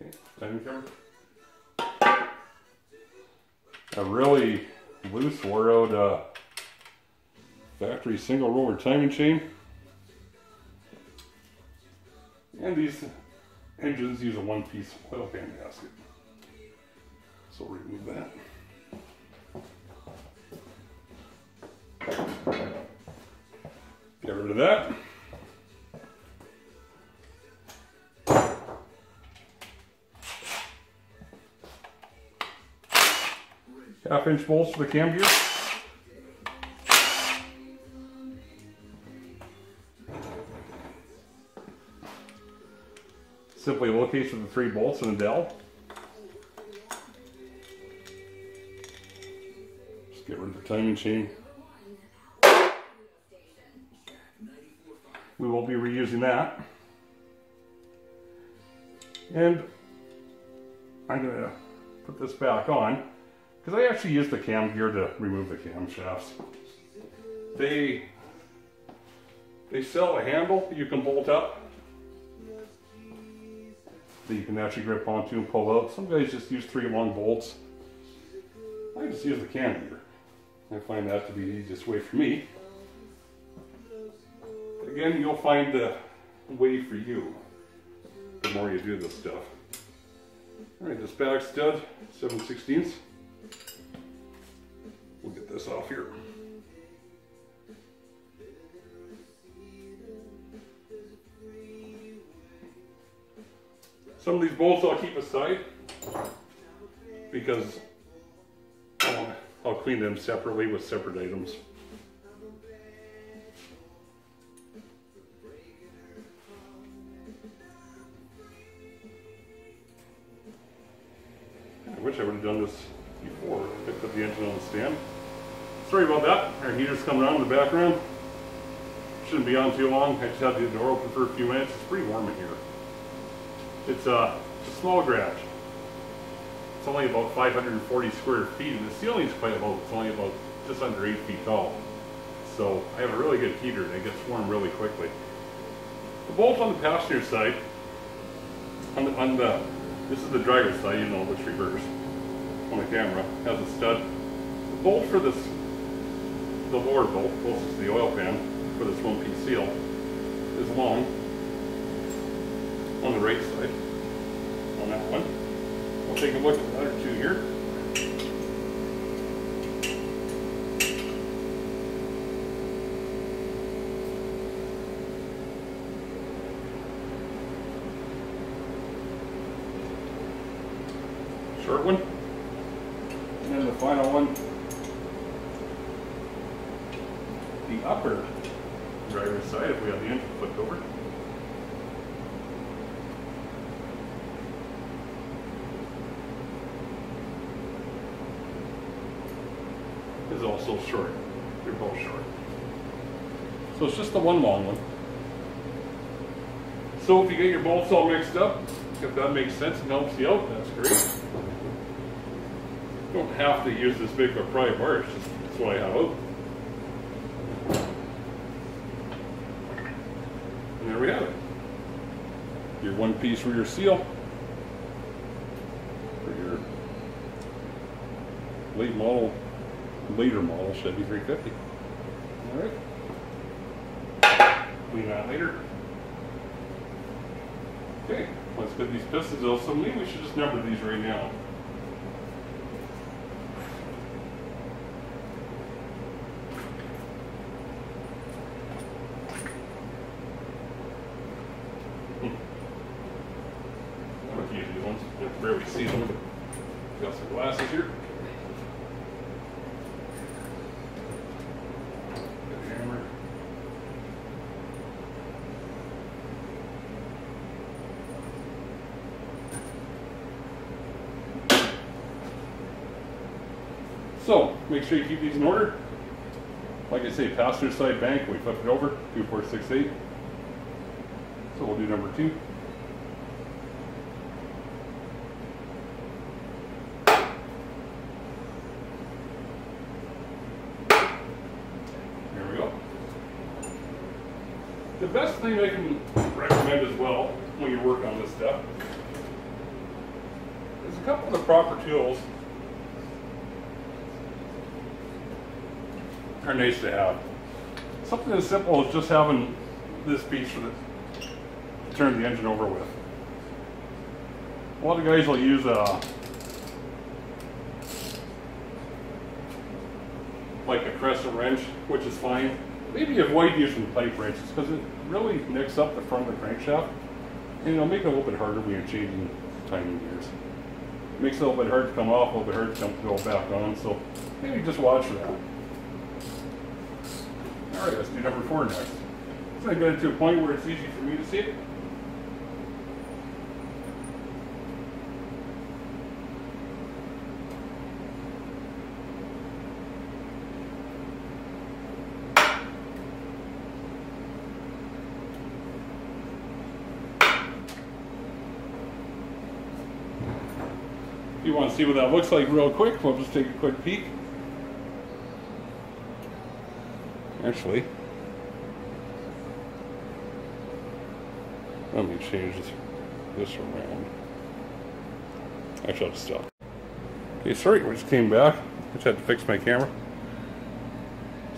Okay, timing cover. A really loose wore out uh, factory single roller timing chain, and these engines use a one piece oil pan gasket, so remove that. Get rid of that. Half inch bolts for the cam gear. Simply location of the three bolts in a dowel. Just get rid of the timing chain. we won't be reusing that. And I'm going to put this back on because I actually used the cam gear to remove the camshafts. They, they sell a handle that you can bolt up, that you can actually grip onto and pull out. Some guys just use three long bolts. I just use the cam gear. I find that to be the easiest way for me. Again, you'll find the way for you the more you do this stuff. Alright, this back stud, seven sixteenths. We'll get this off here. Some of these bolts I'll keep aside because I'll clean them separately with separate items. I wish I would have done this before I picked up the engine on the stand. Sorry about that. Our heater's coming on in the background. Shouldn't be on too long. I just had the door open for a few minutes. It's pretty warm in here. It's a, it's a small garage. It's only about five hundred forty square feet, and the ceiling's quite low. It's only about just under eight feet tall. So I have a really good heater, and it gets warm really quickly. The bolt on the passenger side, on the, on the this is the driver's side, you know, which reverse on the camera, has a stud. The bolt for this, the lower bolt closest to the oil pan for this one-piece seal, is long on the right side on that one. We'll take a look at the other two here. Short one. And then the final one. The upper driver's side, if we have the engine flipped over. Is also short. They're both short. So it's just the one long one. So if you get your bolts all mixed up, if that makes sense and helps you out, that's great. You don't have to use this big of a pry bar, it's just that's what I have out. And there we have it. Your one piece rear seal for your late model later model Chevy three fifty. Alright. Clean that later. Okay, let's get these pistons out. So maybe we should just number these right now. Hmm. One of these ones. You can barely see them. Got some glasses here. So, make sure you keep these in order. Like I say, passenger side bank, we flipped it over, two four six eight. So we'll do number two. There we go. The best thing I can recommend as well, when you work on this stuff, is a couple of the proper tools are nice to have. Something as simple as just having this piece for the, to turn the engine over with. A lot of guys will use a like a crescent wrench, which is fine. Maybe avoid using pipe wrenches because it really nicks up the front of the crankshaft, and it'll make it a little bit harder when you're changing timing gears. It makes it a little bit hard to come off, a little bit hard to come to go back on. So maybe just watch for that. Alright, let's do number four next. So I got it to a point where it's easy for me to see it. If you want to see what that looks like real quick, we'll just take a quick peek. Actually, let me change this around. Actually, I'll just stop. Okay, sorry, we just came back. I just had to fix my camera.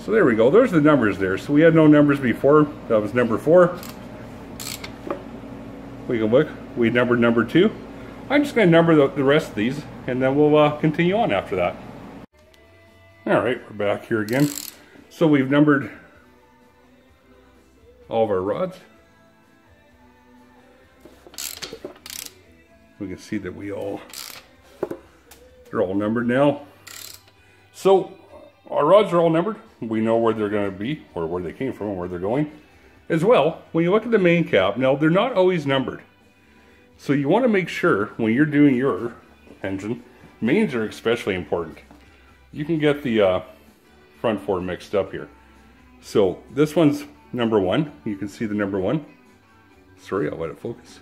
So there we go. There's the numbers there. So we had no numbers before. That was number four. We can look. We numbered number two. I'm just going to number the, the rest of these, and then we'll uh, continue on after that. All right, we're back here again. So we've numbered all of our rods. We can see that we all, they're all numbered now. So our rods are all numbered. We know where they're going to be, or where they came from, and where they're going. As well, when you look at the main cap, now they're not always numbered. So you want to make sure when you're doing your engine, mains are especially important. You can get the uh, front four mixed up here. So this one's number one. You can see the number one. Sorry, I'll let it focus.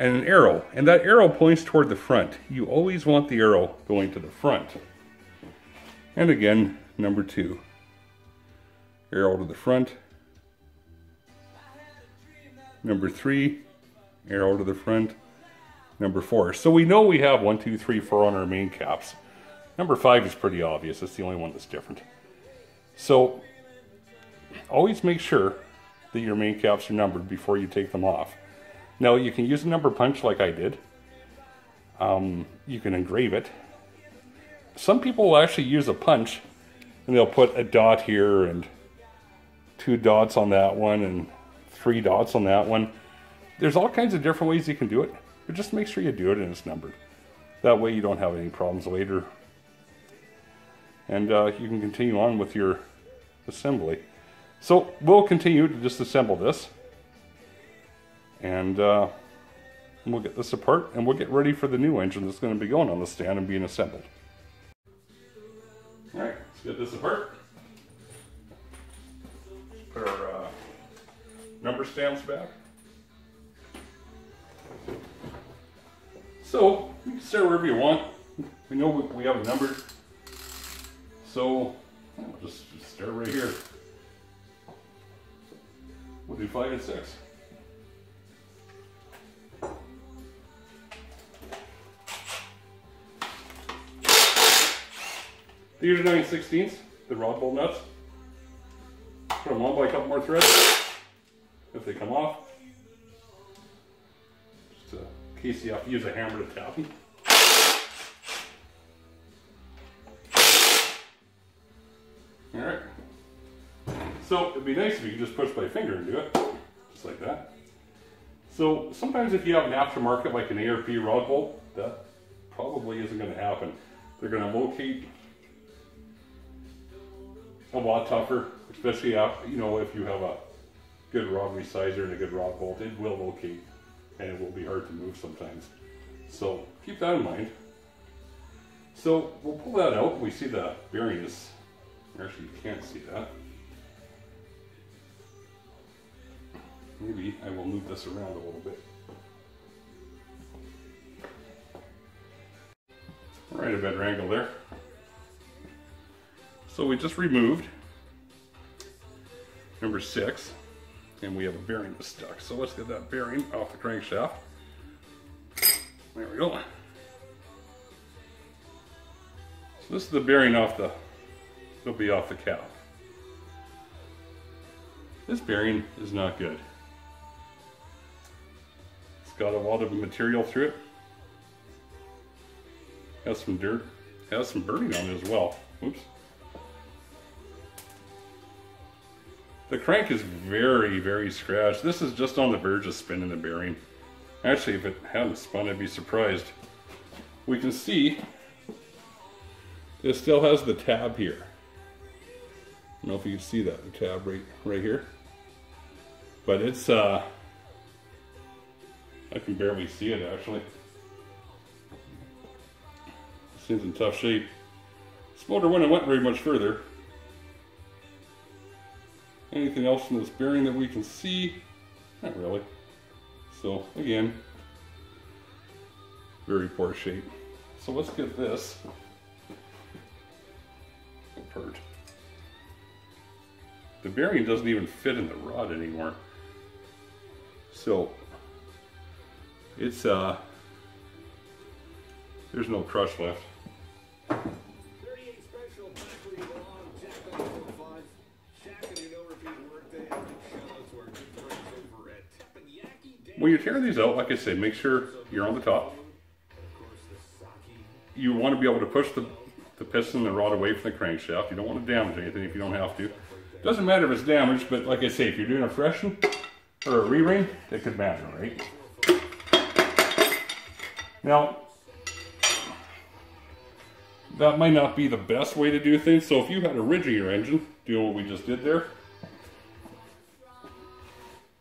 And an arrow. And that arrow points toward the front. You always want the arrow going to the front. And again, number two. Arrow to the front. Number three. Arrow to the front. Number four. So we know we have one, two, three, four on our main caps. Number five is pretty obvious. That's the only one that's different. So always make sure that your main caps are numbered before you take them off. Now you can use a number punch like I did. Um, you can engrave it. Some people will actually use a punch and they'll put a dot here and two dots on that one and three dots on that one. There's all kinds of different ways you can do it, but just make sure you do it and it's numbered. That way you don't have any problems later. And uh, you can continue on with your assembly. So we'll continue to just assemble this. And uh, we'll get this apart and we'll get ready for the new engine that's going to be going on the stand and being assembled. Alright, let's get this apart. Let's put our uh, number stamps back. So, you can start wherever you want. We know we, we have a number. So, I'll just, just start right here. We'll do five and six. These are nine sixteenths, the rod bolt nuts. Put them on by a couple more threads. If they come off. Just, uh, in case you have to use a hammer to tap them. Alright. So it'd be nice if you could just push my finger and do it. Just like that. So sometimes if you have an aftermarket like an A R P rod bolt, that probably isn't going to happen. They're going to locate a lot tougher, especially after, you know, if you have a good rod resizer and a good rod bolt, it will locate. And it will be hard to move sometimes. So keep that in mind. So we'll pull that out. We see the bearing is, actually you can't see that. Maybe I will move this around a little bit. Right, a better angle there. So we just removed number six. And we have a bearing that's stuck. So let's get that bearing off the crankshaft. There we go. So this is the bearing off the, it'll be off the cap. This bearing is not good. It's got a lot of material through it. Has some dirt. Has some burning on it as well. Oops. The crank is very, very scratched. This is just on the verge of spinning the bearing. Actually, if it hadn't spun, I'd be surprised. We can see it still has the tab here. I don't know if you can see that, the tab right, right here. But it's, uh, I can barely see it actually. This thing's in tough shape. This motor wouldn't have went very much further. Anything else in this bearing that we can see? Not really. So again, very poor shape. So let's give this apart. The bearing doesn't even fit in the rod anymore. So it's uh there's no crush left. When you tear these out, like I said, make sure you're on the top. You want to be able to push the, the piston and the rod away from the crankshaft. You don't want to damage anything if you don't have to. Doesn't matter if it's damaged, but like I say, if you're doing a freshen or a re-ring, it could matter, right? Now, that might not be the best way to do things. So if you had a ridge of your engine, doing what we just did there,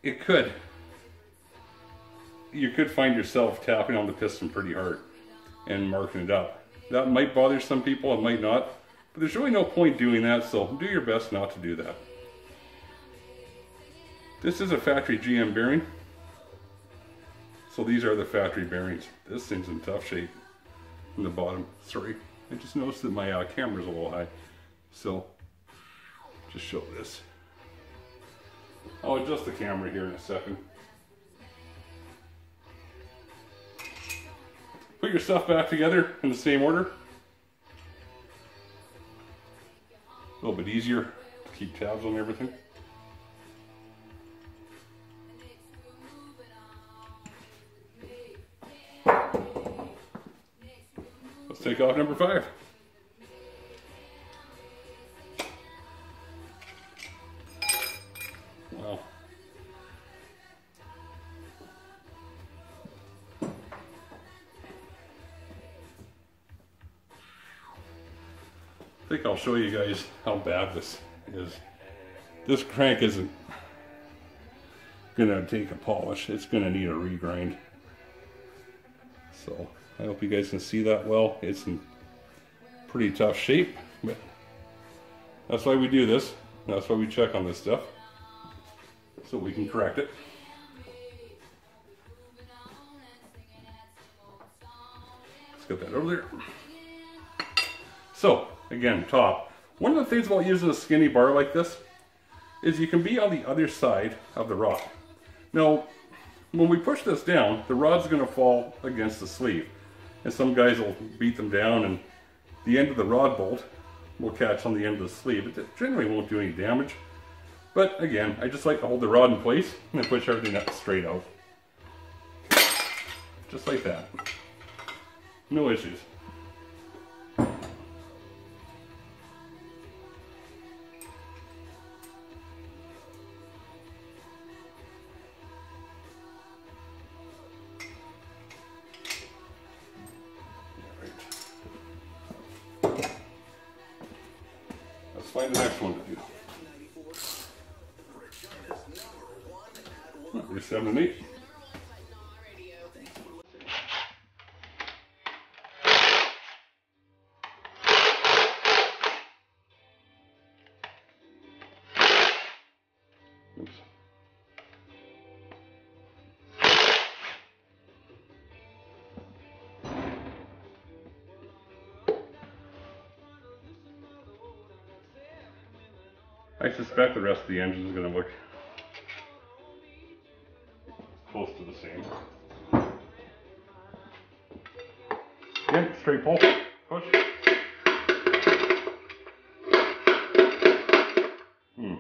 it could. You could find yourself tapping on the piston pretty hard and marking it up. That might bother some people, it might not, but there's really no point doing that, so do your best not to do that. This is a factory G M bearing, so these are the factory bearings. This thing's in tough shape from the bottom. Sorry, I just noticed that my uh, camera's a little high, so just show this. I'll adjust the camera here in a second. Put your stuff back together in the same order. A little bit easier to keep tabs on everything. Let's take off number five. Wow. I think I'll show you guys how bad this is. This crank isn't gonna take a polish. It's gonna need a regrind. So I hope you guys can see that well. It's in pretty tough shape, but that's why we do this. That's why we check on this stuff, so we can correct it. Let's get that over there. So, again, top. One of the things about using a skinny bar like this is you can be on the other side of the rod. Now, when we push this down, the rod's gonna fall against the sleeve. And some guys will beat them down and the end of the rod bolt will catch on the end of the sleeve. It generally won't do any damage. But again, I just like to hold the rod in place and push everything up straight out. Just like that. No issues. Find the next one to do. Well, we're seven and eight. Oops. I suspect the rest of the engine is going to look close to the same. Yep, straight pull, push. Hmm.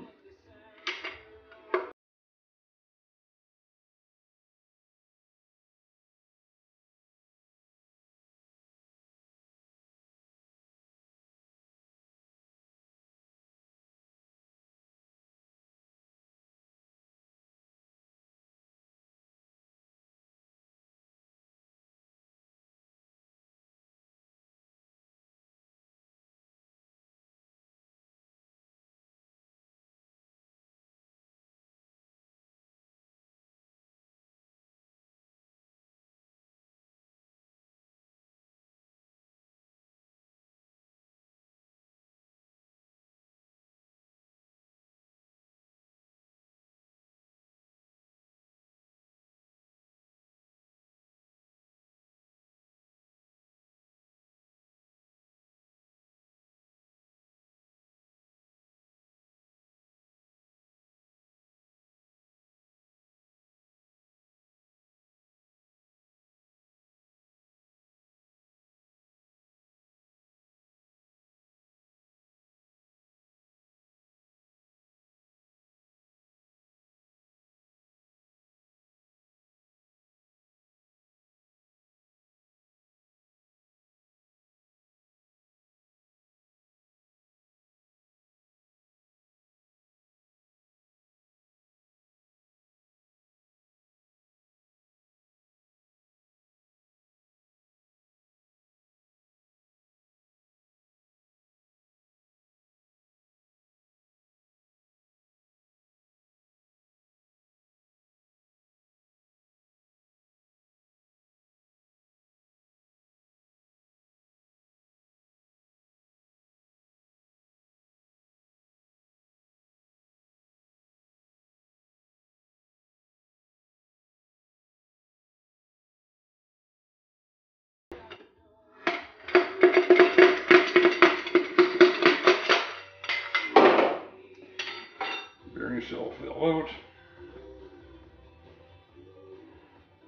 fill out.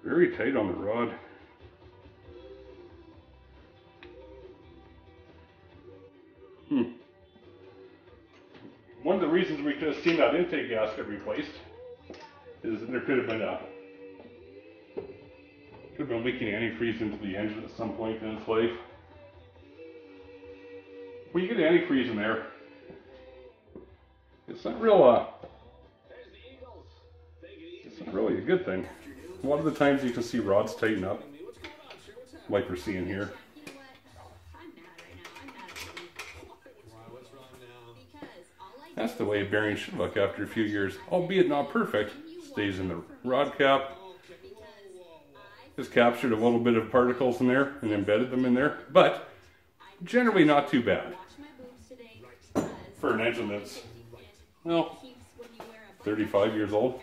Very tight on the rod. Hmm. One of the reasons we could have seen that intake gasket replaced is that there could have been a could have been leaking antifreeze into the engine at some point in its life. When you get antifreeze in there, it's not real. Uh, it's not really a good thing. A lot of the times you can see rods tighten up, like we're seeing here. That's the way a bearing should look after a few years, albeit not perfect. Stays in the rod cap. Has captured a little bit of particles in there and embedded them in there, but generally not too bad for an engine that's, well, thirty-five years old,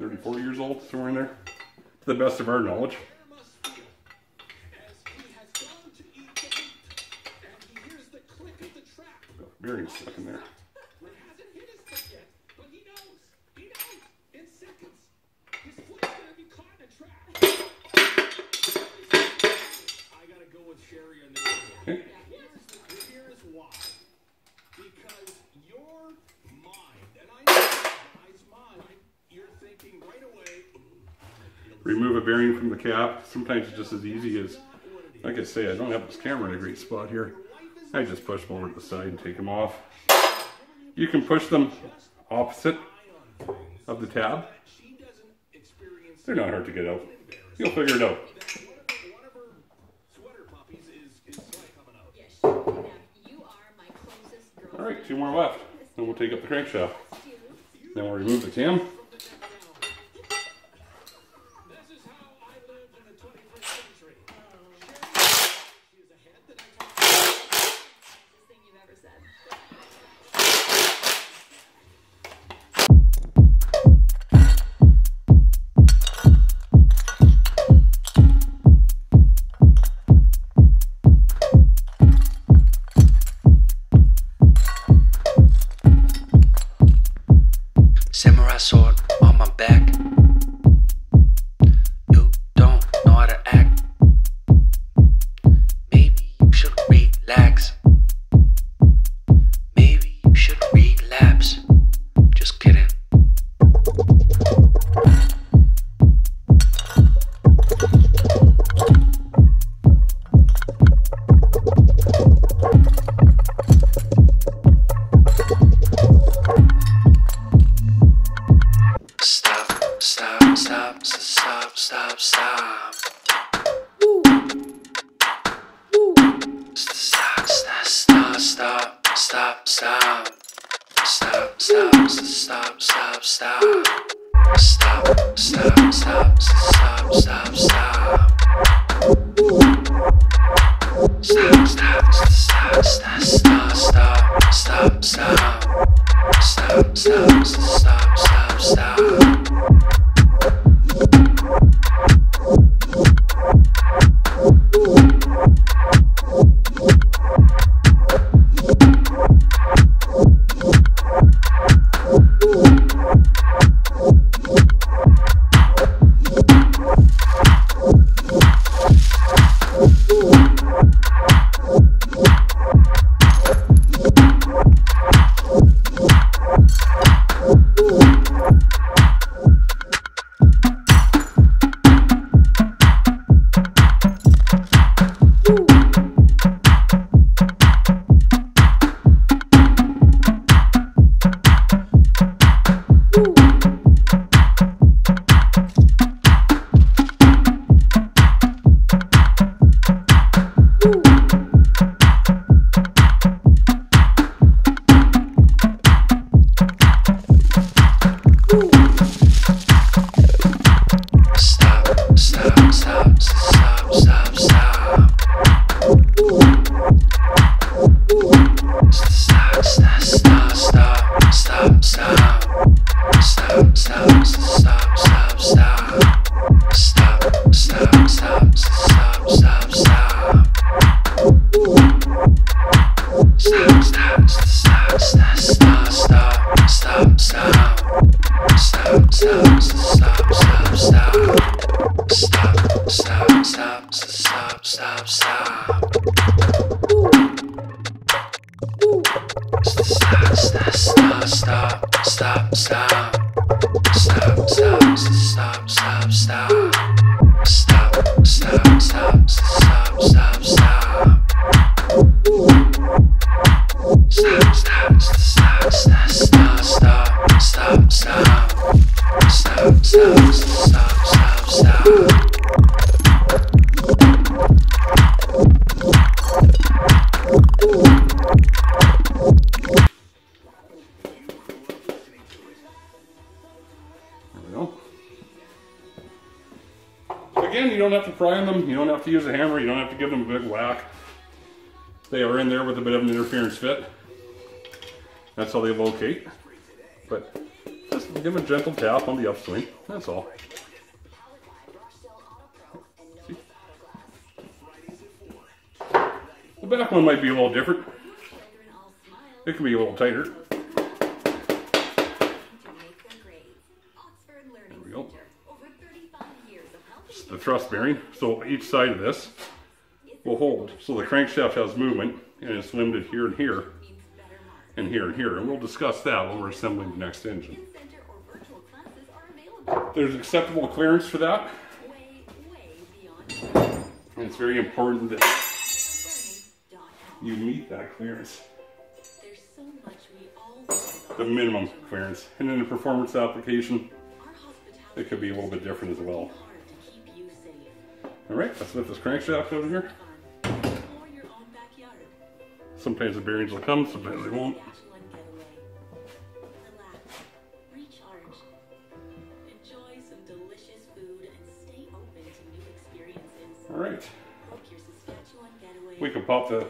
thirty-four years old, somewhere in there, to the best of our knowledge. Bearing stuck in there. Okay. Remove a bearing from the cap. Sometimes it's just as easy as, like I say, I don't have this camera in a great spot here. I just push them over to the side and take them off. You can push them opposite of the tab. They're not hard to get out. You'll figure it out. Alright, two more left. Then we'll take up the crankshaft. Then we'll remove the cam. don't have to pry them, you don't have to use a hammer, you don't have to give them a big whack. They are in there with a bit of an interference fit. That's how they locate. But just give a gentle tap on the upswing, that's all. See? The back one might be a little different. It can be a little tighter. There we go. It's the thrust bearing. So each side of this will hold. So the crankshaft has movement and it's limited here and here and here and here. And we'll discuss that when we're assembling the next engine. There's acceptable clearance for that. And it's very important that you meet that clearance. The minimum clearance, and in the performance application it could be a little bit different as well. Alright, let's lift this crankshaft over here. Sometimes the bearings will come, sometimes they won't. Alright, we can pop the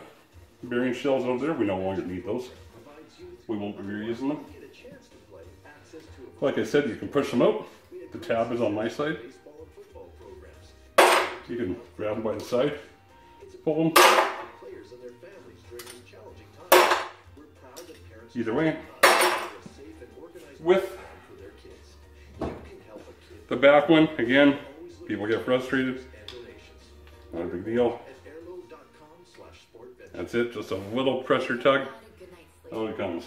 bearing shells over there, we no longer need those. We won't be reusing them. Like I said, you can push them out. The tab is on my side. You can grab them by the side, pull them. Either way. With the back one, again, people get frustrated. Not a big deal. That's it, just a little pressure tug. Oh, it comes.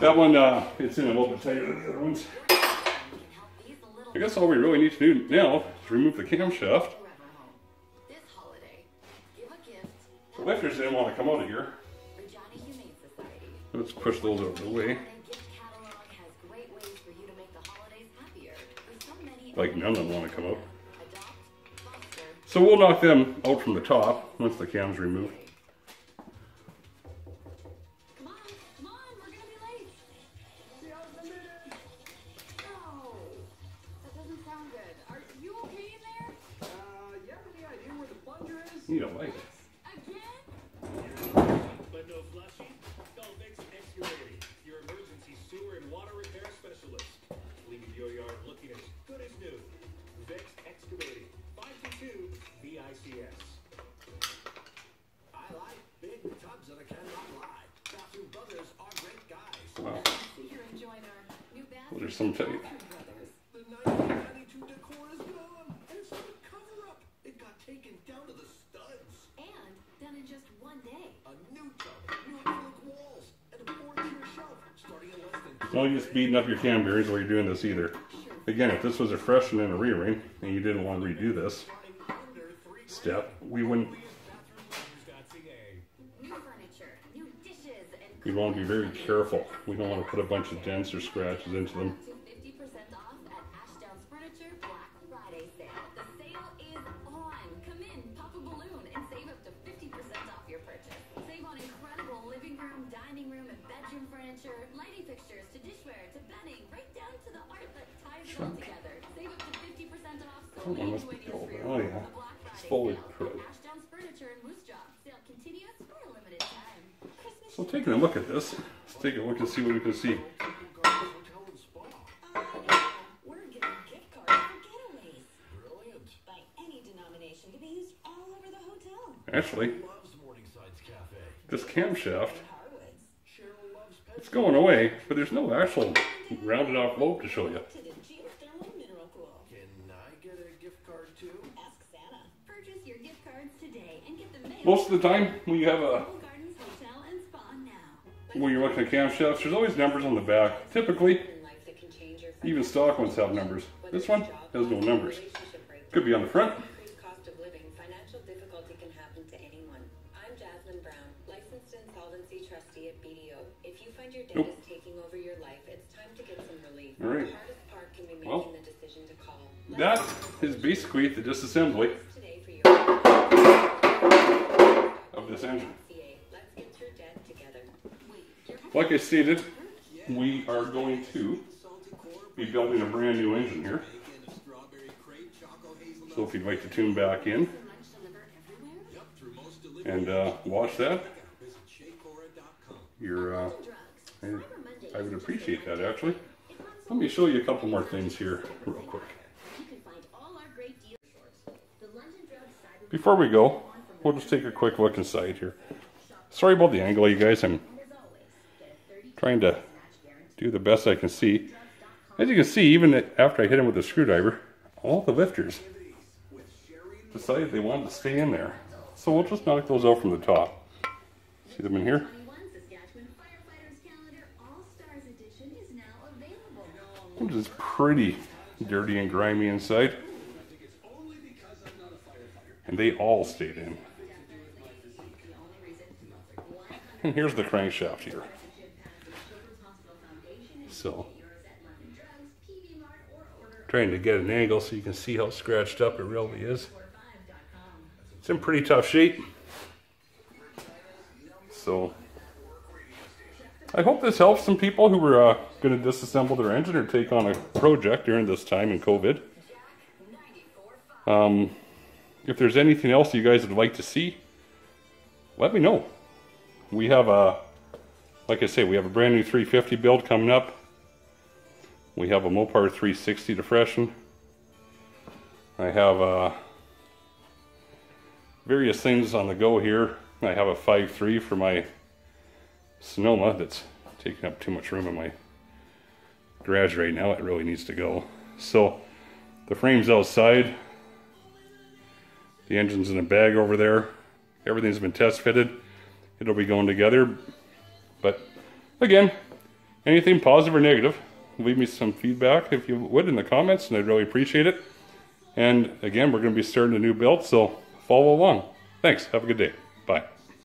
That one, uh, it's in a little bit tighter than the other ones. I guess all we really need to do now is remove the camshaft. The lifters didn't want to come out of here. Let's push those out of the way. Like none of them want to come out. So we'll knock them out from the top once the cam's removed. Need a light. But no flushing. Felpro Excavating, your emergency sewer and water repair specialist. Leaving your yard looking as good as new. Felpro Excavating, five two two B I C S. I like big tubs and I cannot lie. Bathroom brothers are great guys. Wow. You're enjoying our new bathroom. Well, there's some tape. Don't use beating up your cam bearings while you're doing this either. Again, if this was a freshman in a rear-ring and you didn't want to redo this step, we wouldn't. We want to be very careful. We don't want to put a bunch of dents or scratches into them. Oh yeah, it's fully correct. So taking a look at this, let's take a look and see what we can see. Actually, this camshaft, it's going away, but there's no actual rounded off lobe to show you. Most of the time, when you have a, when you're looking at camshafts, there's always numbers on the back. Typically, even stock ones have numbers. This one has no numbers. Could be on the front. Cost of living, financial difficulty can happen to anyone. I'm Jasmine Brown, licensed insolvency trustee at B D O. If you find your debt is taking over your life, it's time to get some relief. All right. The hardest part can be making the decision to call. That is basically the disassembly of this engine. Like I stated, we are going to be building a brand new engine here. So if you'd like to tune back in and uh, watch that, you're, uh, I would appreciate that actually. Let me show you a couple more things here real quick. Before we go, we'll just take a quick look inside here. Sorry about the angle, you guys. I'm trying to do the best I can see. As you can see, even after I hit him with a screwdriver, all the lifters decided they wanted to stay in there. So we'll just knock those out from the top. See them in here? Which is pretty dirty and grimy inside. And they all stayed in. And here's the crankshaft here. So, trying to get an angle so you can see how scratched up it really is. It's in pretty tough shape. So, I hope this helps some people who were uh, going to disassemble their engine or take on a project during this time in COVID. Um, if there's anything else you guys would like to see, let me know. We have a, like I say, we have a brand new three fifty build coming up. We have a Mopar three sixty to freshen. I have uh, various things on the go here. I have a five three for my Sonoma that's taking up too much room in my garage right now. It really needs to go. So the frame's outside. The engine's in a bag over there. Everything's been test fitted. It'll be going together. But again, anything positive or negative, leave me some feedback if you would in the comments, and I'd really appreciate it. And again, we're going to be starting a new build, so follow along. Thanks. Have a good day. Bye.